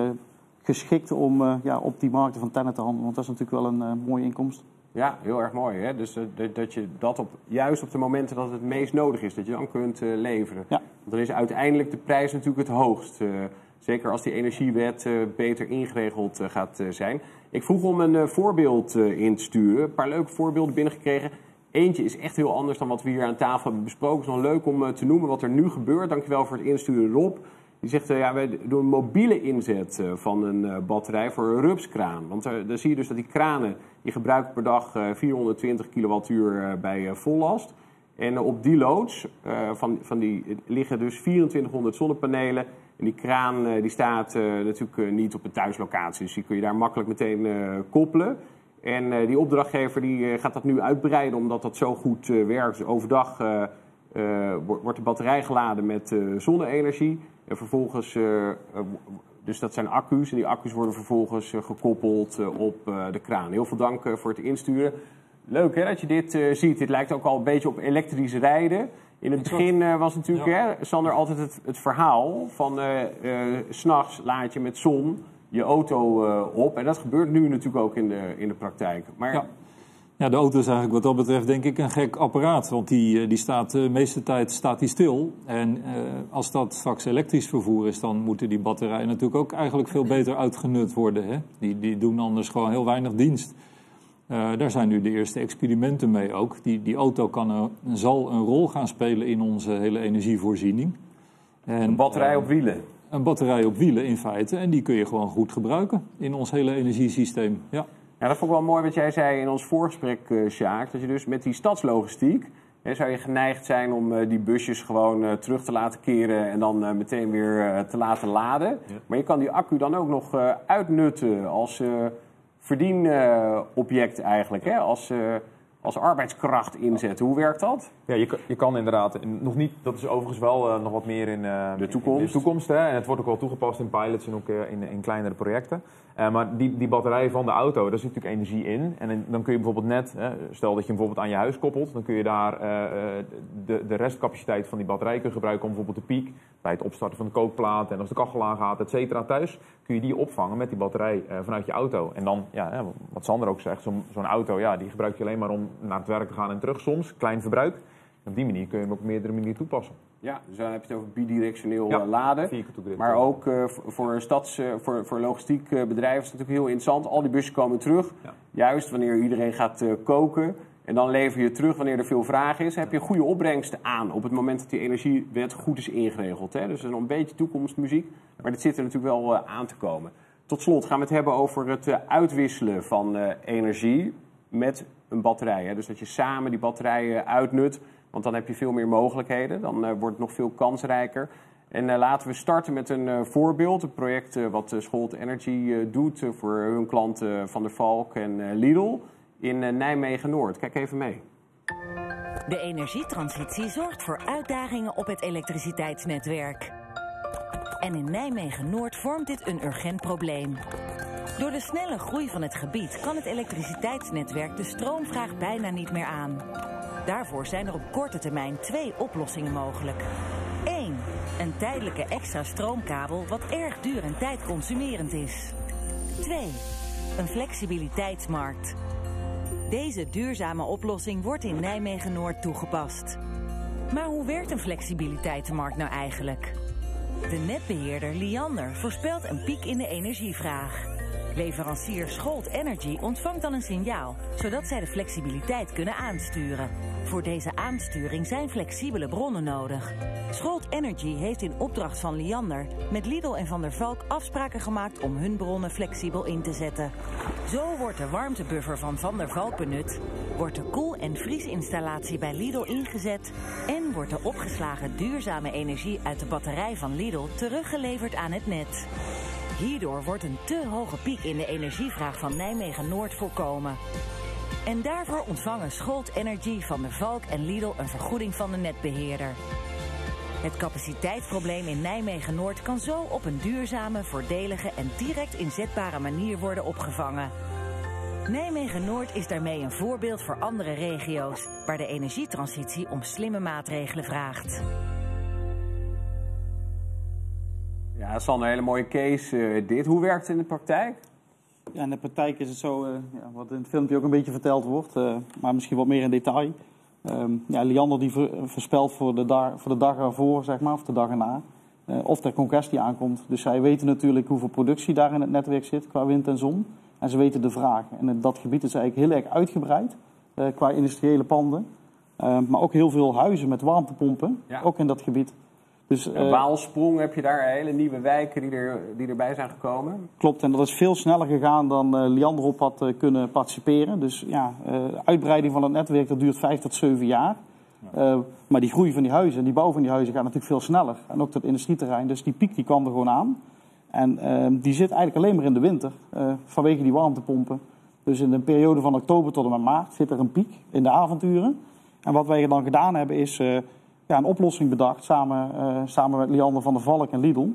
geschikt om op die markten van TenneT te handelen. Want dat is natuurlijk wel een mooie inkomst. Ja, heel erg mooi. Hè? Dus dat je dat juist op de momenten dat het meest nodig is, dat je dan kunt leveren. Ja. Want dan is uiteindelijk de prijs natuurlijk het hoogst. Zeker als die energiewet beter ingeregeld gaat zijn. Ik vroeg om een voorbeeld in te sturen. Een paar leuke voorbeelden binnengekregen. Eentje is echt heel anders dan wat we hier aan tafel hebben besproken. Het is nog leuk om te noemen wat er nu gebeurt. Dankjewel voor het insturen, Rob. Die zegt, wij doen een mobiele inzet van een batterij voor een rupskraan. Want dan zie je dus dat die kranen, die gebruiken per dag 420 kilowattuur bij vollast. En op die loods van die liggen dus 2400 zonnepanelen. En die kraan die staat natuurlijk niet op een thuislocatie. Dus die kun je daar makkelijk meteen koppelen. En die opdrachtgever die gaat dat nu uitbreiden omdat dat zo goed werkt. Dus overdag wordt de batterij geladen met zonne-energie. En vervolgens, dus dat zijn accu's. En die accu's worden vervolgens gekoppeld op de kraan. Heel veel dank voor het insturen. Leuk hè, dat je dit ziet. Dit lijkt ook al een beetje op elektrisch rijden. In het begin was natuurlijk, hè, Sander, altijd het verhaal van 's nachts laat je met zon je auto op. En dat gebeurt nu natuurlijk ook in de praktijk. Maar... Ja, de auto is eigenlijk wat dat betreft denk ik een gek apparaat. Want die staat de meeste tijd stil. En als dat straks elektrisch vervoer is, dan moeten die batterijen natuurlijk ook eigenlijk veel beter uitgenut worden. Hè? Die doen anders gewoon heel weinig dienst. Daar zijn nu de eerste experimenten mee ook. Die auto zal een rol gaan spelen in onze hele energievoorziening. Een batterij op wielen. Een batterij op wielen in feite. En die kun je gewoon goed gebruiken in ons hele energiesysteem. Ja. Ja, dat vond ik wel mooi wat jij zei in ons voorgesprek, Sjaak. Dat je dus met die stadslogistiek, hè, zou je geneigd zijn om die busjes gewoon terug te laten keren en dan meteen weer te laten laden. Ja. Maar je kan die accu dan ook nog uitnutten als verdienobject eigenlijk, hè? Als arbeidskracht inzetten. Hoe werkt dat? Ja, je kan inderdaad nog niet. Dat is overigens wel nog wat meer in de toekomst. In de toekomst hè? En het wordt ook wel toegepast in pilots en ook in kleinere projecten. Maar die batterijen van de auto, daar zit natuurlijk energie in. En dan kun je bijvoorbeeld stel dat je hem bijvoorbeeld aan je huis koppelt, dan kun je daar de restcapaciteit van die batterij gebruiken om bijvoorbeeld de piek bij het opstarten van de kookplaat en als de kachel aangaat, et cetera, thuis kun je die opvangen met die batterij vanuit je auto. En dan, ja, wat Sander ook zegt, zo'n auto, ja, die gebruik je alleen maar om naar het werk te gaan en terug soms, klein verbruik. En op die manier kun je hem op meerdere manieren toepassen. Ja, dus dan heb je het over bidirectioneel laden. Maar ook voor logistiek bedrijven is het natuurlijk heel interessant. Al die bussen komen terug, juist wanneer iedereen gaat koken. En dan lever je terug wanneer er veel vraag is. Heb je goede opbrengsten aan op het moment dat die energiewet goed is ingeregeld. Hè? Dus een beetje toekomstmuziek, maar dit zit er natuurlijk wel aan te komen. Tot slot gaan we het hebben over het uitwisselen van energie met een batterij. Hè? Dus dat je samen die batterijen uitnut. Want dan heb je veel meer mogelijkheden. Dan wordt het nog veel kansrijker. En laten we starten met een voorbeeld. Een project wat Scholt Energy doet voor hun klanten Van der Valk en Lidl in Nijmegen-Noord. Kijk even mee. De energietransitie zorgt voor uitdagingen op het elektriciteitsnetwerk. En in Nijmegen-Noord vormt dit een urgent probleem. Door de snelle groei van het gebied kan het elektriciteitsnetwerk de stroomvraag bijna niet meer aan. Daarvoor zijn er op korte termijn 2 oplossingen mogelijk. 1. Een tijdelijke extra stroomkabel wat erg duur en tijdconsumerend is. 2. Een flexibiliteitsmarkt. Deze duurzame oplossing wordt in Nijmegen-Noord toegepast. Maar hoe werkt een flexibiliteitsmarkt nou eigenlijk? De netbeheerder Liander voorspelt een piek in de energievraag. Leverancier Scholt Energy ontvangt dan een signaal, zodat zij de flexibiliteit kunnen aansturen. Voor deze aansturing zijn flexibele bronnen nodig. Scholt Energy heeft in opdracht van Liander met Lidl en Van der Valk afspraken gemaakt om hun bronnen flexibel in te zetten. Zo wordt de warmtebuffer van Van der Valk benut, wordt de koel- en vriesinstallatie bij Lidl ingezet en wordt de opgeslagen duurzame energie uit de batterij van Lidl teruggeleverd aan het net. Hierdoor wordt een te hoge piek in de energievraag van Nijmegen-Noord voorkomen. En daarvoor ontvangen Scholt Energy, Van der Valk en Lidl een vergoeding van de netbeheerder. Het capaciteitsprobleem in Nijmegen-Noord kan zo op een duurzame, voordelige en direct inzetbare manier worden opgevangen. Nijmegen-Noord is daarmee een voorbeeld voor andere regio's, waar de energietransitie om slimme maatregelen vraagt. Ja, Sander, een hele mooie case dit. Hoe werkt het in de praktijk? Ja, in de praktijk is het zo, wat in het filmpje ook een beetje verteld wordt, maar misschien wat meer in detail. Liander die voorspelt voor de dag ervoor, zeg maar, of de dag erna, of er congestie aankomt. Dus zij weten natuurlijk hoeveel productie daar in het netwerk zit qua wind en zon. En ze weten de vraag. En dat gebied is eigenlijk heel erg uitgebreid. qua industriële panden. Maar ook heel veel huizen met warmtepompen, ja, ook in dat gebied. Dus, De Waalsprong heb je daar, hele nieuwe wijken die erbij zijn gekomen. Klopt, en dat is veel sneller gegaan dan Liander op had kunnen participeren. Dus ja, uitbreiding van het netwerk, dat duurt 5 tot 7 jaar. Maar die groei van die huizen en die bouw van die huizen gaat natuurlijk veel sneller. En ook dat industrieterrein, dus die piek die kwam er gewoon aan. En die zit eigenlijk alleen maar in de winter, vanwege die warmtepompen. Dus in de periode van oktober tot en met maart zit er een piek in de avonduren. En wat wij dan gedaan hebben is een oplossing bedacht samen met Liander, Van der Valk en Lidl.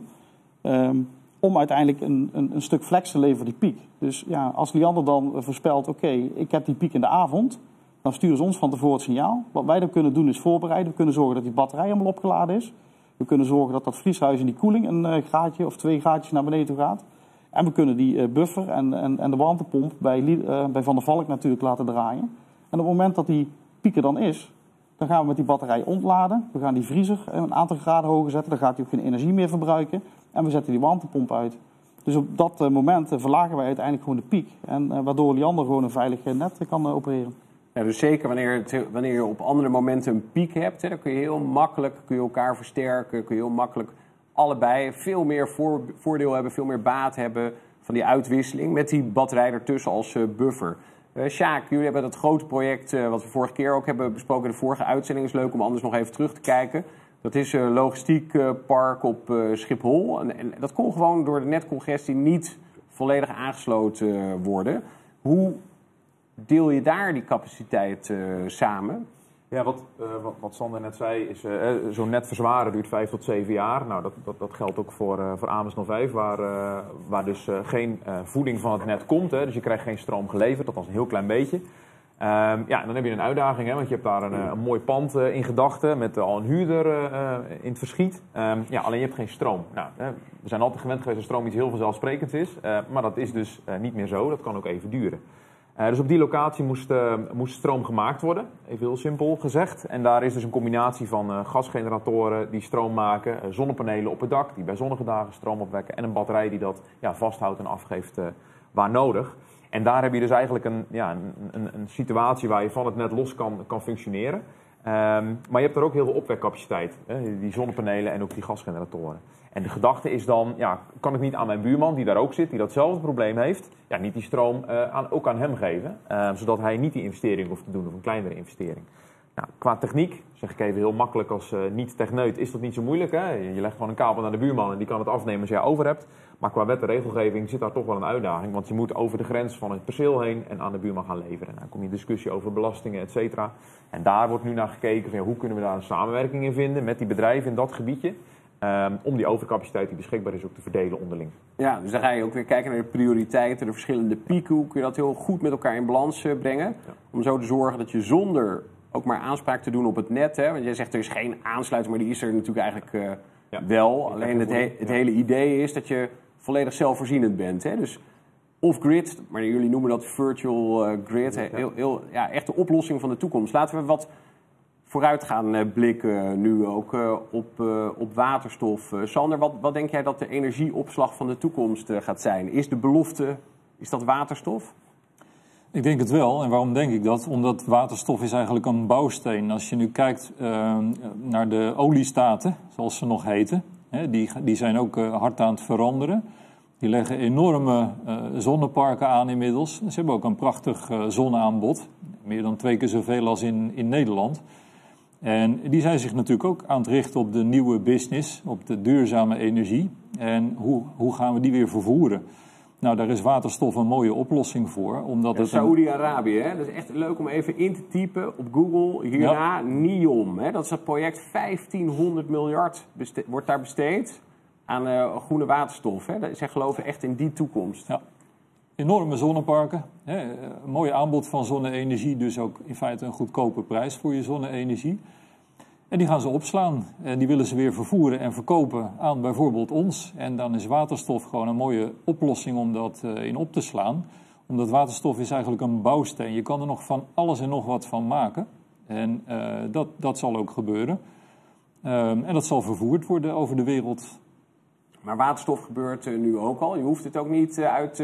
Om uiteindelijk een stuk flex te leveren die piek. Dus ja, als Liander dan voorspelt, oké, ik heb die piek in de avond. Dan sturen ze ons van tevoren het signaal. Wat wij dan kunnen doen is voorbereiden. We kunnen zorgen dat die batterij helemaal opgeladen is. We kunnen zorgen dat dat vrieshuis en die koeling een graadje of 2 graadjes naar beneden toe gaat. En we kunnen die buffer en de warmtepomp bij Van der Valk natuurlijk laten draaien. En op het moment dat die piek er dan is, dan gaan we met die batterij ontladen. We gaan die vriezer een aantal graden hoger zetten. Dan gaat hij ook geen energie meer verbruiken. En we zetten die warmtepomp uit. Dus op dat moment verlagen wij uiteindelijk gewoon de piek. En waardoor Liander gewoon een veilig net kan opereren. Ja, dus zeker wanneer je op andere momenten een piek hebt, hè, dan kun je heel makkelijk elkaar versterken. Kun je heel makkelijk allebei veel meer voordeel hebben, veel meer baat hebben van die uitwisseling. Met die batterij ertussen als buffer. Sjaak, jullie hebben dat grote project wat we vorige keer ook hebben besproken in de vorige uitzending. Het is leuk om anders nog even terug te kijken. Dat is een logistiek park op Schiphol. En dat kon gewoon door de netcongestie niet volledig aangesloten worden. Hoe deel je daar die capaciteit samen? Ja, wat Sander net zei is, zo'n net verzwaren duurt 5 tot 7 jaar. Nou, dat geldt ook voor Ames 5, waar dus geen voeding van het net komt. Hè. Dus je krijgt geen stroom geleverd, dat was een heel klein beetje. En dan heb je een uitdaging, hè, want je hebt daar een mooi pand in gedachten met al een huurder in het verschiet. Alleen je hebt geen stroom. Nou, we zijn altijd gewend geweest dat stroom iets heel vanzelfsprekends is. Maar dat is dus niet meer zo, dat kan ook even duren. Dus op die locatie moest stroom gemaakt worden, even heel simpel gezegd. En daar is dus een combinatie van gasgeneratoren die stroom maken, zonnepanelen op het dak die bij zonnige dagen stroom opwekken en een batterij die dat vasthoudt en afgeeft waar nodig. En daar heb je dus eigenlijk een situatie waar je van het net los kan functioneren. Maar je hebt er ook heel veel opwekcapaciteit, hè? Die zonnepanelen en ook die gasgeneratoren. En de gedachte is dan, kan ik niet aan mijn buurman, die daar ook zit, die datzelfde probleem heeft, niet die stroom ook aan hem geven, zodat hij niet die investering hoeft te doen of een kleinere investering. Nou, qua techniek, zeg ik even heel makkelijk als niet-techneut, is dat niet zo moeilijk. Hè? Je legt gewoon een kabel naar de buurman en die kan het afnemen als jij over hebt. Maar qua wet en regelgeving zit daar toch wel een uitdaging, want je moet over de grens van het perceel heen en aan de buurman gaan leveren. En dan kom je discussie over belastingen, et cetera. En daar wordt nu naar gekeken van, hoe kunnen we daar een samenwerking in vinden met die bedrijven in dat gebiedje. Om die overcapaciteit die beschikbaar is ook te verdelen onderling. Ja, dus dan ga je ook weer kijken naar de prioriteiten, de verschillende pieken. Hoe kun je dat heel goed met elkaar in balans brengen? Ja. Om zo te zorgen dat je zonder ook maar aanspraak te doen op het net. Hè? Want jij zegt er is geen aansluiting, maar die is er natuurlijk eigenlijk wel. Alleen het hele idee is dat je volledig zelfvoorzienend bent. Hè? Dus off-grid, maar jullie noemen dat virtual grid. Ja. Echt de oplossing van de toekomst. Laten we wat vooruit gaan blikken nu ook op waterstof. Sander, wat denk jij dat de energieopslag van de toekomst gaat zijn? Is de belofte, is dat waterstof? Ik denk het wel. En waarom denk ik dat? Omdat waterstof is eigenlijk een bouwsteen. Als je nu kijkt naar de oliestaten, zoals ze nog heten, hè, die zijn ook hard aan het veranderen. Die leggen enorme zonneparken aan inmiddels. Ze hebben ook een prachtig zonaanbod. Meer dan 2 keer zoveel als in Nederland. En die zijn zich natuurlijk ook aan het richten op de nieuwe business, op de duurzame energie. En hoe gaan we die weer vervoeren? Nou, daar is waterstof een mooie oplossing voor. Saoedi-Arabië, dat is echt leuk om even in te typen op Google. Hierna, ja. Niyom, dat is het project. 1500 miljard wordt daar besteed aan groene waterstof. Zij geloven echt in die toekomst. Ja. Enorme zonneparken, een mooi aanbod van zonne-energie, dus ook in feite een goedkope prijs voor je zonne-energie. En die gaan ze opslaan en die willen ze weer vervoeren en verkopen aan bijvoorbeeld ons. En dan is waterstof gewoon een mooie oplossing om dat in op te slaan. Omdat waterstof is eigenlijk een bouwsteen. Je kan er nog van alles en nog wat van maken. En dat zal ook gebeuren. En dat zal vervoerd worden over de wereld. Maar waterstof gebeurt nu ook al. Je hoeft het ook niet uit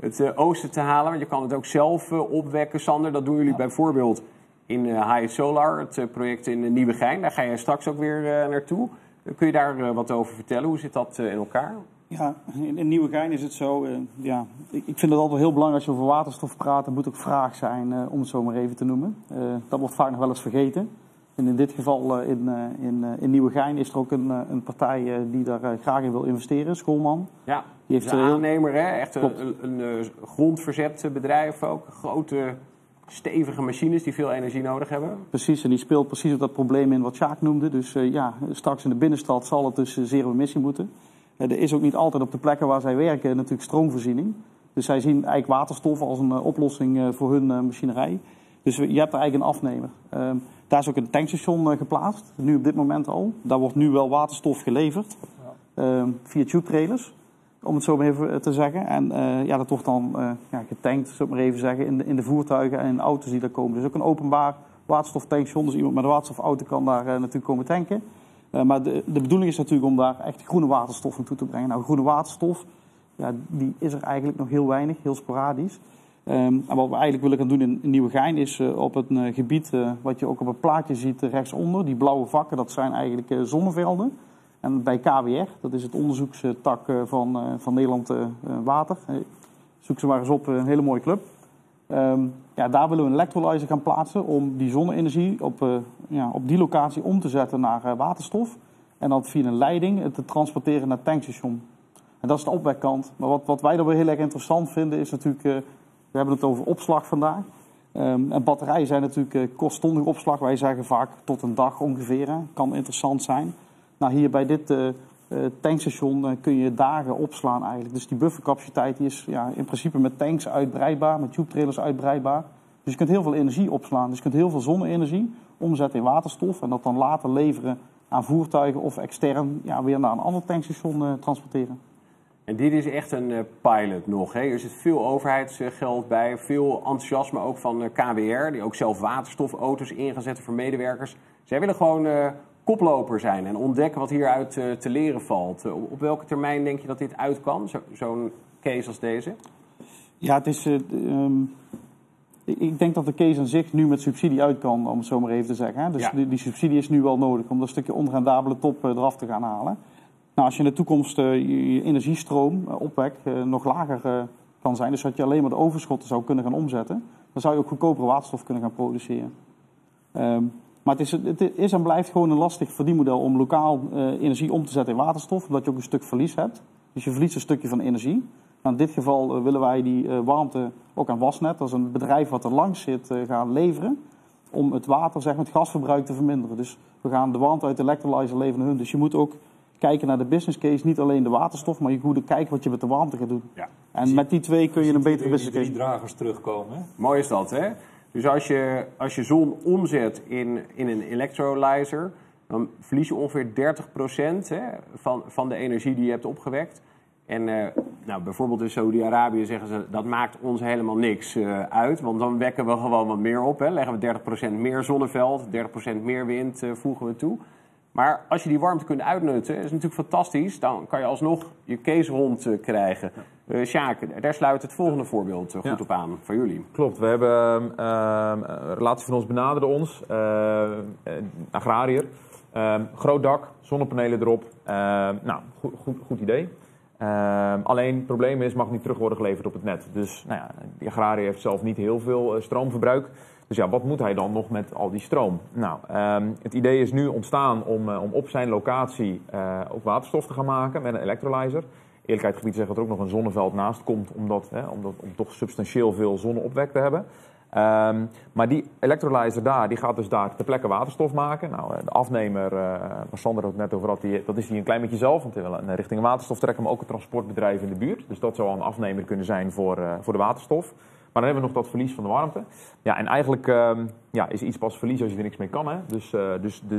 het oosten te halen. Want je kan het ook zelf opwekken, Sander. Dat doen jullie bijvoorbeeld in H2Solar, het project in Nieuwegein. Daar ga je straks ook weer naartoe. Kun je daar wat over vertellen? Hoe zit dat in elkaar? Ja, in Nieuwegein is het zo. Ik vind het altijd heel belangrijk als je over waterstof praat. Dat moet ook vraag zijn, om het zo maar even te noemen. Dat wordt vaak nog wel eens vergeten. En in dit geval in Nieuwegein is er ook een partij die daar graag in wil investeren, Schoolman. Ja, die heeft een aannemer, hè? Echt een grondverzet bedrijf ook. Grote, stevige machines die veel energie nodig hebben. Precies, en die speelt precies op dat probleem in wat Sjaak noemde. Dus straks in de binnenstad zal het dus zero emissie moeten. Er is ook niet altijd op de plekken waar zij werken natuurlijk stroomvoorziening. Dus zij zien eigenlijk waterstof als een oplossing voor hun machinerij. Dus je hebt er eigenlijk een afnemer. Daar is ook een tankstation geplaatst, nu op dit moment al. Daar wordt nu wel waterstof geleverd, via tube trailers, om het zo maar even te zeggen. En dat wordt dan getankt, zo maar even zeggen, in de voertuigen en in de auto's die daar komen. Dus ook een openbaar waterstoftankstation. Dus iemand met een waterstofauto kan daar natuurlijk komen tanken. Maar de bedoeling is natuurlijk om daar echt groene waterstof naartoe te brengen. Nou, groene waterstof, die is er eigenlijk nog heel weinig, heel sporadisch. En wat we eigenlijk willen gaan doen in Nieuwegein is op het gebied wat je ook op het plaatje ziet rechtsonder. Die blauwe vakken, dat zijn eigenlijk zonnevelden. En bij KWR, dat is het onderzoekstak van Nederland Water. Zoek ze maar eens op, een hele mooie club. Daar willen we een electrolyzer gaan plaatsen om die zonne-energie op die locatie om te zetten naar waterstof. En dat via een leiding te transporteren naar het tankstation. En dat is de opwekkant. Maar wat wij dan weer heel erg interessant vinden is natuurlijk... We hebben het over opslag vandaag. En batterijen zijn natuurlijk kortstondige opslag. Wij zeggen vaak tot een dag ongeveer. Hè. Kan interessant zijn. Nou, hier bij dit tankstation kun je dagen opslaan eigenlijk. Dus die buffercapaciteit die is in principe met tanks uitbreidbaar. Met tube trailers uitbreidbaar. Dus je kunt heel veel energie opslaan. Dus je kunt heel veel zonne-energie omzetten in waterstof. En dat dan later leveren aan voertuigen of extern weer naar een ander tankstation transporteren. En dit is echt een pilot nog. Hè? Er zit veel overheidsgeld bij, veel enthousiasme ook van KWR... die ook zelf waterstofauto's in gaan zetten voor medewerkers. Zij willen gewoon koploper zijn en ontdekken wat hieruit te leren valt. Op welke termijn denk je dat dit uit kan, zo'n case als deze? Ja, het is... ik denk dat de case aan zich nu met subsidie uit kan, om het zo maar even te zeggen. Hè? Dus die subsidie is nu wel nodig om dat stukje onrendabele top eraf te gaan halen. Nou, als je in de toekomst je energiestroom, opwek, nog lager kan zijn... dus dat je alleen maar de overschotten zou kunnen gaan omzetten... dan zou je ook goedkopere waterstof kunnen gaan produceren. Maar het is en blijft gewoon een lastig verdienmodel... om lokaal energie om te zetten in waterstof... omdat je ook een stuk verlies hebt. Dus je verliest een stukje van energie. Nou, in dit geval willen wij die warmte ook aan Wasnet... dat is een bedrijf wat er langs zit, gaan leveren... om het water, zeg maar, het gasverbruik te verminderen. Dus we gaan de warmte uit de electrolyzer leveren naar hun. Dus je moet ook... kijken naar de business case, niet alleen de waterstof, maar je moet kijken wat je met de warmte gaat doen. Ja. En met die twee kun je een betere business case. Die drie dragers terugkomen. Hè? Mooi is dat, hè? Dus als je zon omzet in een electrolyzer, dan verlies je ongeveer 30% van de energie die je hebt opgewekt. En bijvoorbeeld in Saoedi-Arabië zeggen ze, dat maakt ons helemaal niks uit. Want dan wekken we gewoon wat meer op. Hè? Leggen we 30% meer zonneveld, 30% meer wind voegen we toe. Maar als je die warmte kunt uitnutten, dat is natuurlijk fantastisch. Dan kan je alsnog je case rond krijgen. Sjaak, daar sluit het volgende voorbeeld goed op aan van jullie. Klopt, we hebben een relatie van ons benaderde ons. Agrariër. Groot dak, zonnepanelen erop. Goed idee. Alleen het probleem is, mag niet terug worden geleverd op het net. Dus die agrariër heeft zelf niet heel veel stroomverbruik. Dus wat moet hij dan nog met al die stroom? Nou, het idee is nu ontstaan om op zijn locatie ook waterstof te gaan maken met een electrolyzer. Eerlijkheid gebied zegt dat er ook nog een zonneveld naast komt, om toch substantieel veel zonneopwek te hebben. Maar die electrolyzer die gaat dus daar ter plekke waterstof maken. Nou, de afnemer, waar Sander het net over had, dat is die een klein beetje zelf. Want die wil richting waterstof trekken, maar ook een transportbedrijf in de buurt. Dus dat zou al een afnemer kunnen zijn voor de waterstof. Maar dan hebben we nog dat verlies van de warmte. Ja, en eigenlijk is iets pas verlies als je er niks mee kan. Hè?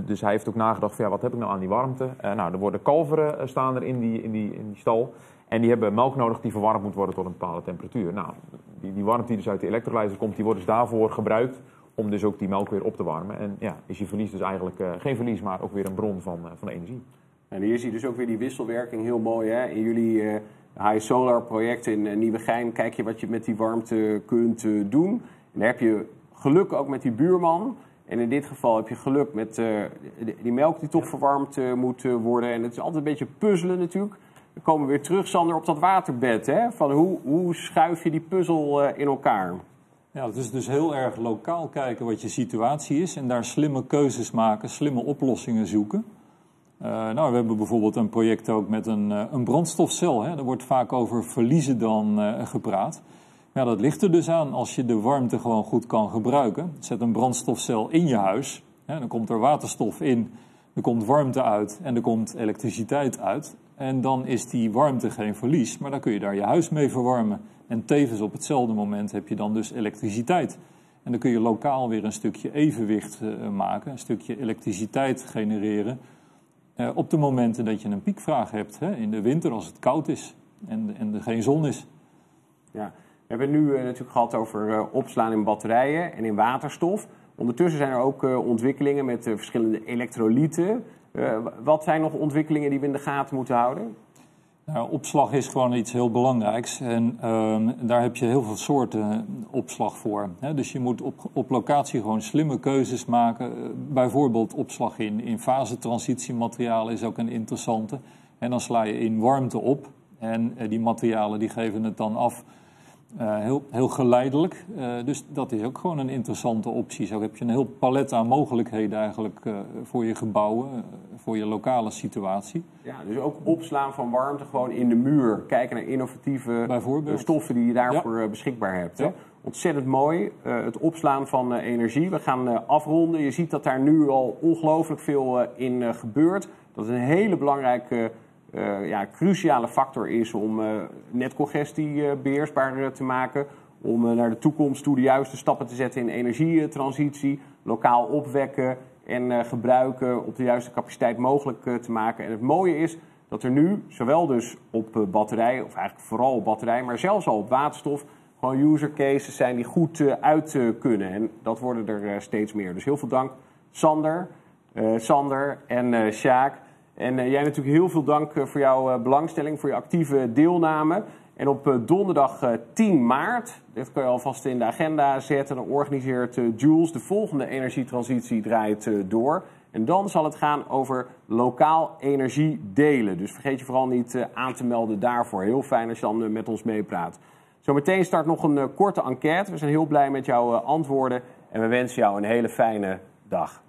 Dus hij heeft ook nagedacht van, wat heb ik nou aan die warmte? Er worden kalveren staan er in die stal. En die hebben melk nodig die verwarmd moet worden tot een bepaalde temperatuur. Nou, die warmte die dus uit de elektrolyzer komt, die wordt dus daarvoor gebruikt... om dus ook die melk weer op te warmen. En is je verlies dus eigenlijk geen verlies, maar ook weer een bron van energie. En hier zie je dus ook weer die wisselwerking heel mooi, hè? In jullie... H2Solar project in Nieuwegein kijk je wat je met die warmte kunt doen. En daar heb je geluk ook met die buurman. En in dit geval heb je geluk met die melk die toch verwarmd moet worden. En het is altijd een beetje puzzelen natuurlijk. Dan komen we weer terug, Sander, op dat waterbed. Hè? Van hoe schuif je die puzzel in elkaar? Ja, het is dus heel erg lokaal kijken wat je situatie is. En daar slimme keuzes maken, slimme oplossingen zoeken. Nou, we hebben bijvoorbeeld een project ook met een brandstofcel. Hè? Daar wordt vaak over verliezen dan gepraat. Ja, dat ligt er dus aan als je de warmte gewoon goed kan gebruiken. Zet een brandstofcel in je huis, hè, dan komt er waterstof in, er komt warmte uit en er komt elektriciteit uit. En dan is die warmte geen verlies, maar dan kun je daar je huis mee verwarmen. En tevens op hetzelfde moment heb je dan dus elektriciteit. En dan kun je lokaal weer een stukje evenwicht maken, een stukje elektriciteit genereren. Op de momenten dat je een piekvraag hebt, hè, in de winter als het koud is en er geen zon is. Ja. We hebben het nu natuurlijk gehad over opslaan in batterijen en in waterstof. Ondertussen zijn er ook ontwikkelingen met verschillende elektrolyten. Wat zijn nog ontwikkelingen die we in de gaten moeten houden? Nou, opslag is gewoon iets heel belangrijks. En daar heb je heel veel soorten opslag voor. Hè? Dus je moet op locatie gewoon slimme keuzes maken. Bijvoorbeeld opslag in fasetransitiematerialen is ook een interessante. En dan sla je in warmte op. En die materialen die geven het dan af... Heel geleidelijk. Dus dat is ook gewoon een interessante optie. Zo heb je een heel palet aan mogelijkheden eigenlijk voor je gebouwen, voor je lokale situatie. Ja, dus ook opslaan van warmte gewoon in de muur. Kijken naar innovatieve stoffen die je daarvoor beschikbaar hebt. Ja. Ontzettend mooi. Het opslaan van energie. We gaan afronden. Je ziet dat daar nu al ongelooflijk veel in gebeurt. Dat is een hele belangrijke... cruciale factor is om netcongestie beheersbaar te maken. Om naar de toekomst toe de juiste stappen te zetten in energietransitie. Lokaal opwekken en gebruiken op de juiste capaciteit mogelijk te maken. En het mooie is dat er nu, zowel dus op batterij, of eigenlijk vooral op batterij, maar zelfs al op waterstof, gewoon user cases zijn die goed uit kunnen. En dat worden er steeds meer. Dus heel veel dank Sander en Sjaak. En jij natuurlijk heel veel dank voor jouw belangstelling, voor je actieve deelname. En op donderdag 10 maart, dat kan je alvast in de agenda zetten, dan organiseert Joulz de volgende energietransitie draait door. En dan zal het gaan over lokaal energie delen. Dus vergeet je vooral niet aan te melden daarvoor. Heel fijn als je dan met ons meepraat. Zometeen start nog een korte enquête. We zijn heel blij met jouw antwoorden en we wensen jou een hele fijne dag.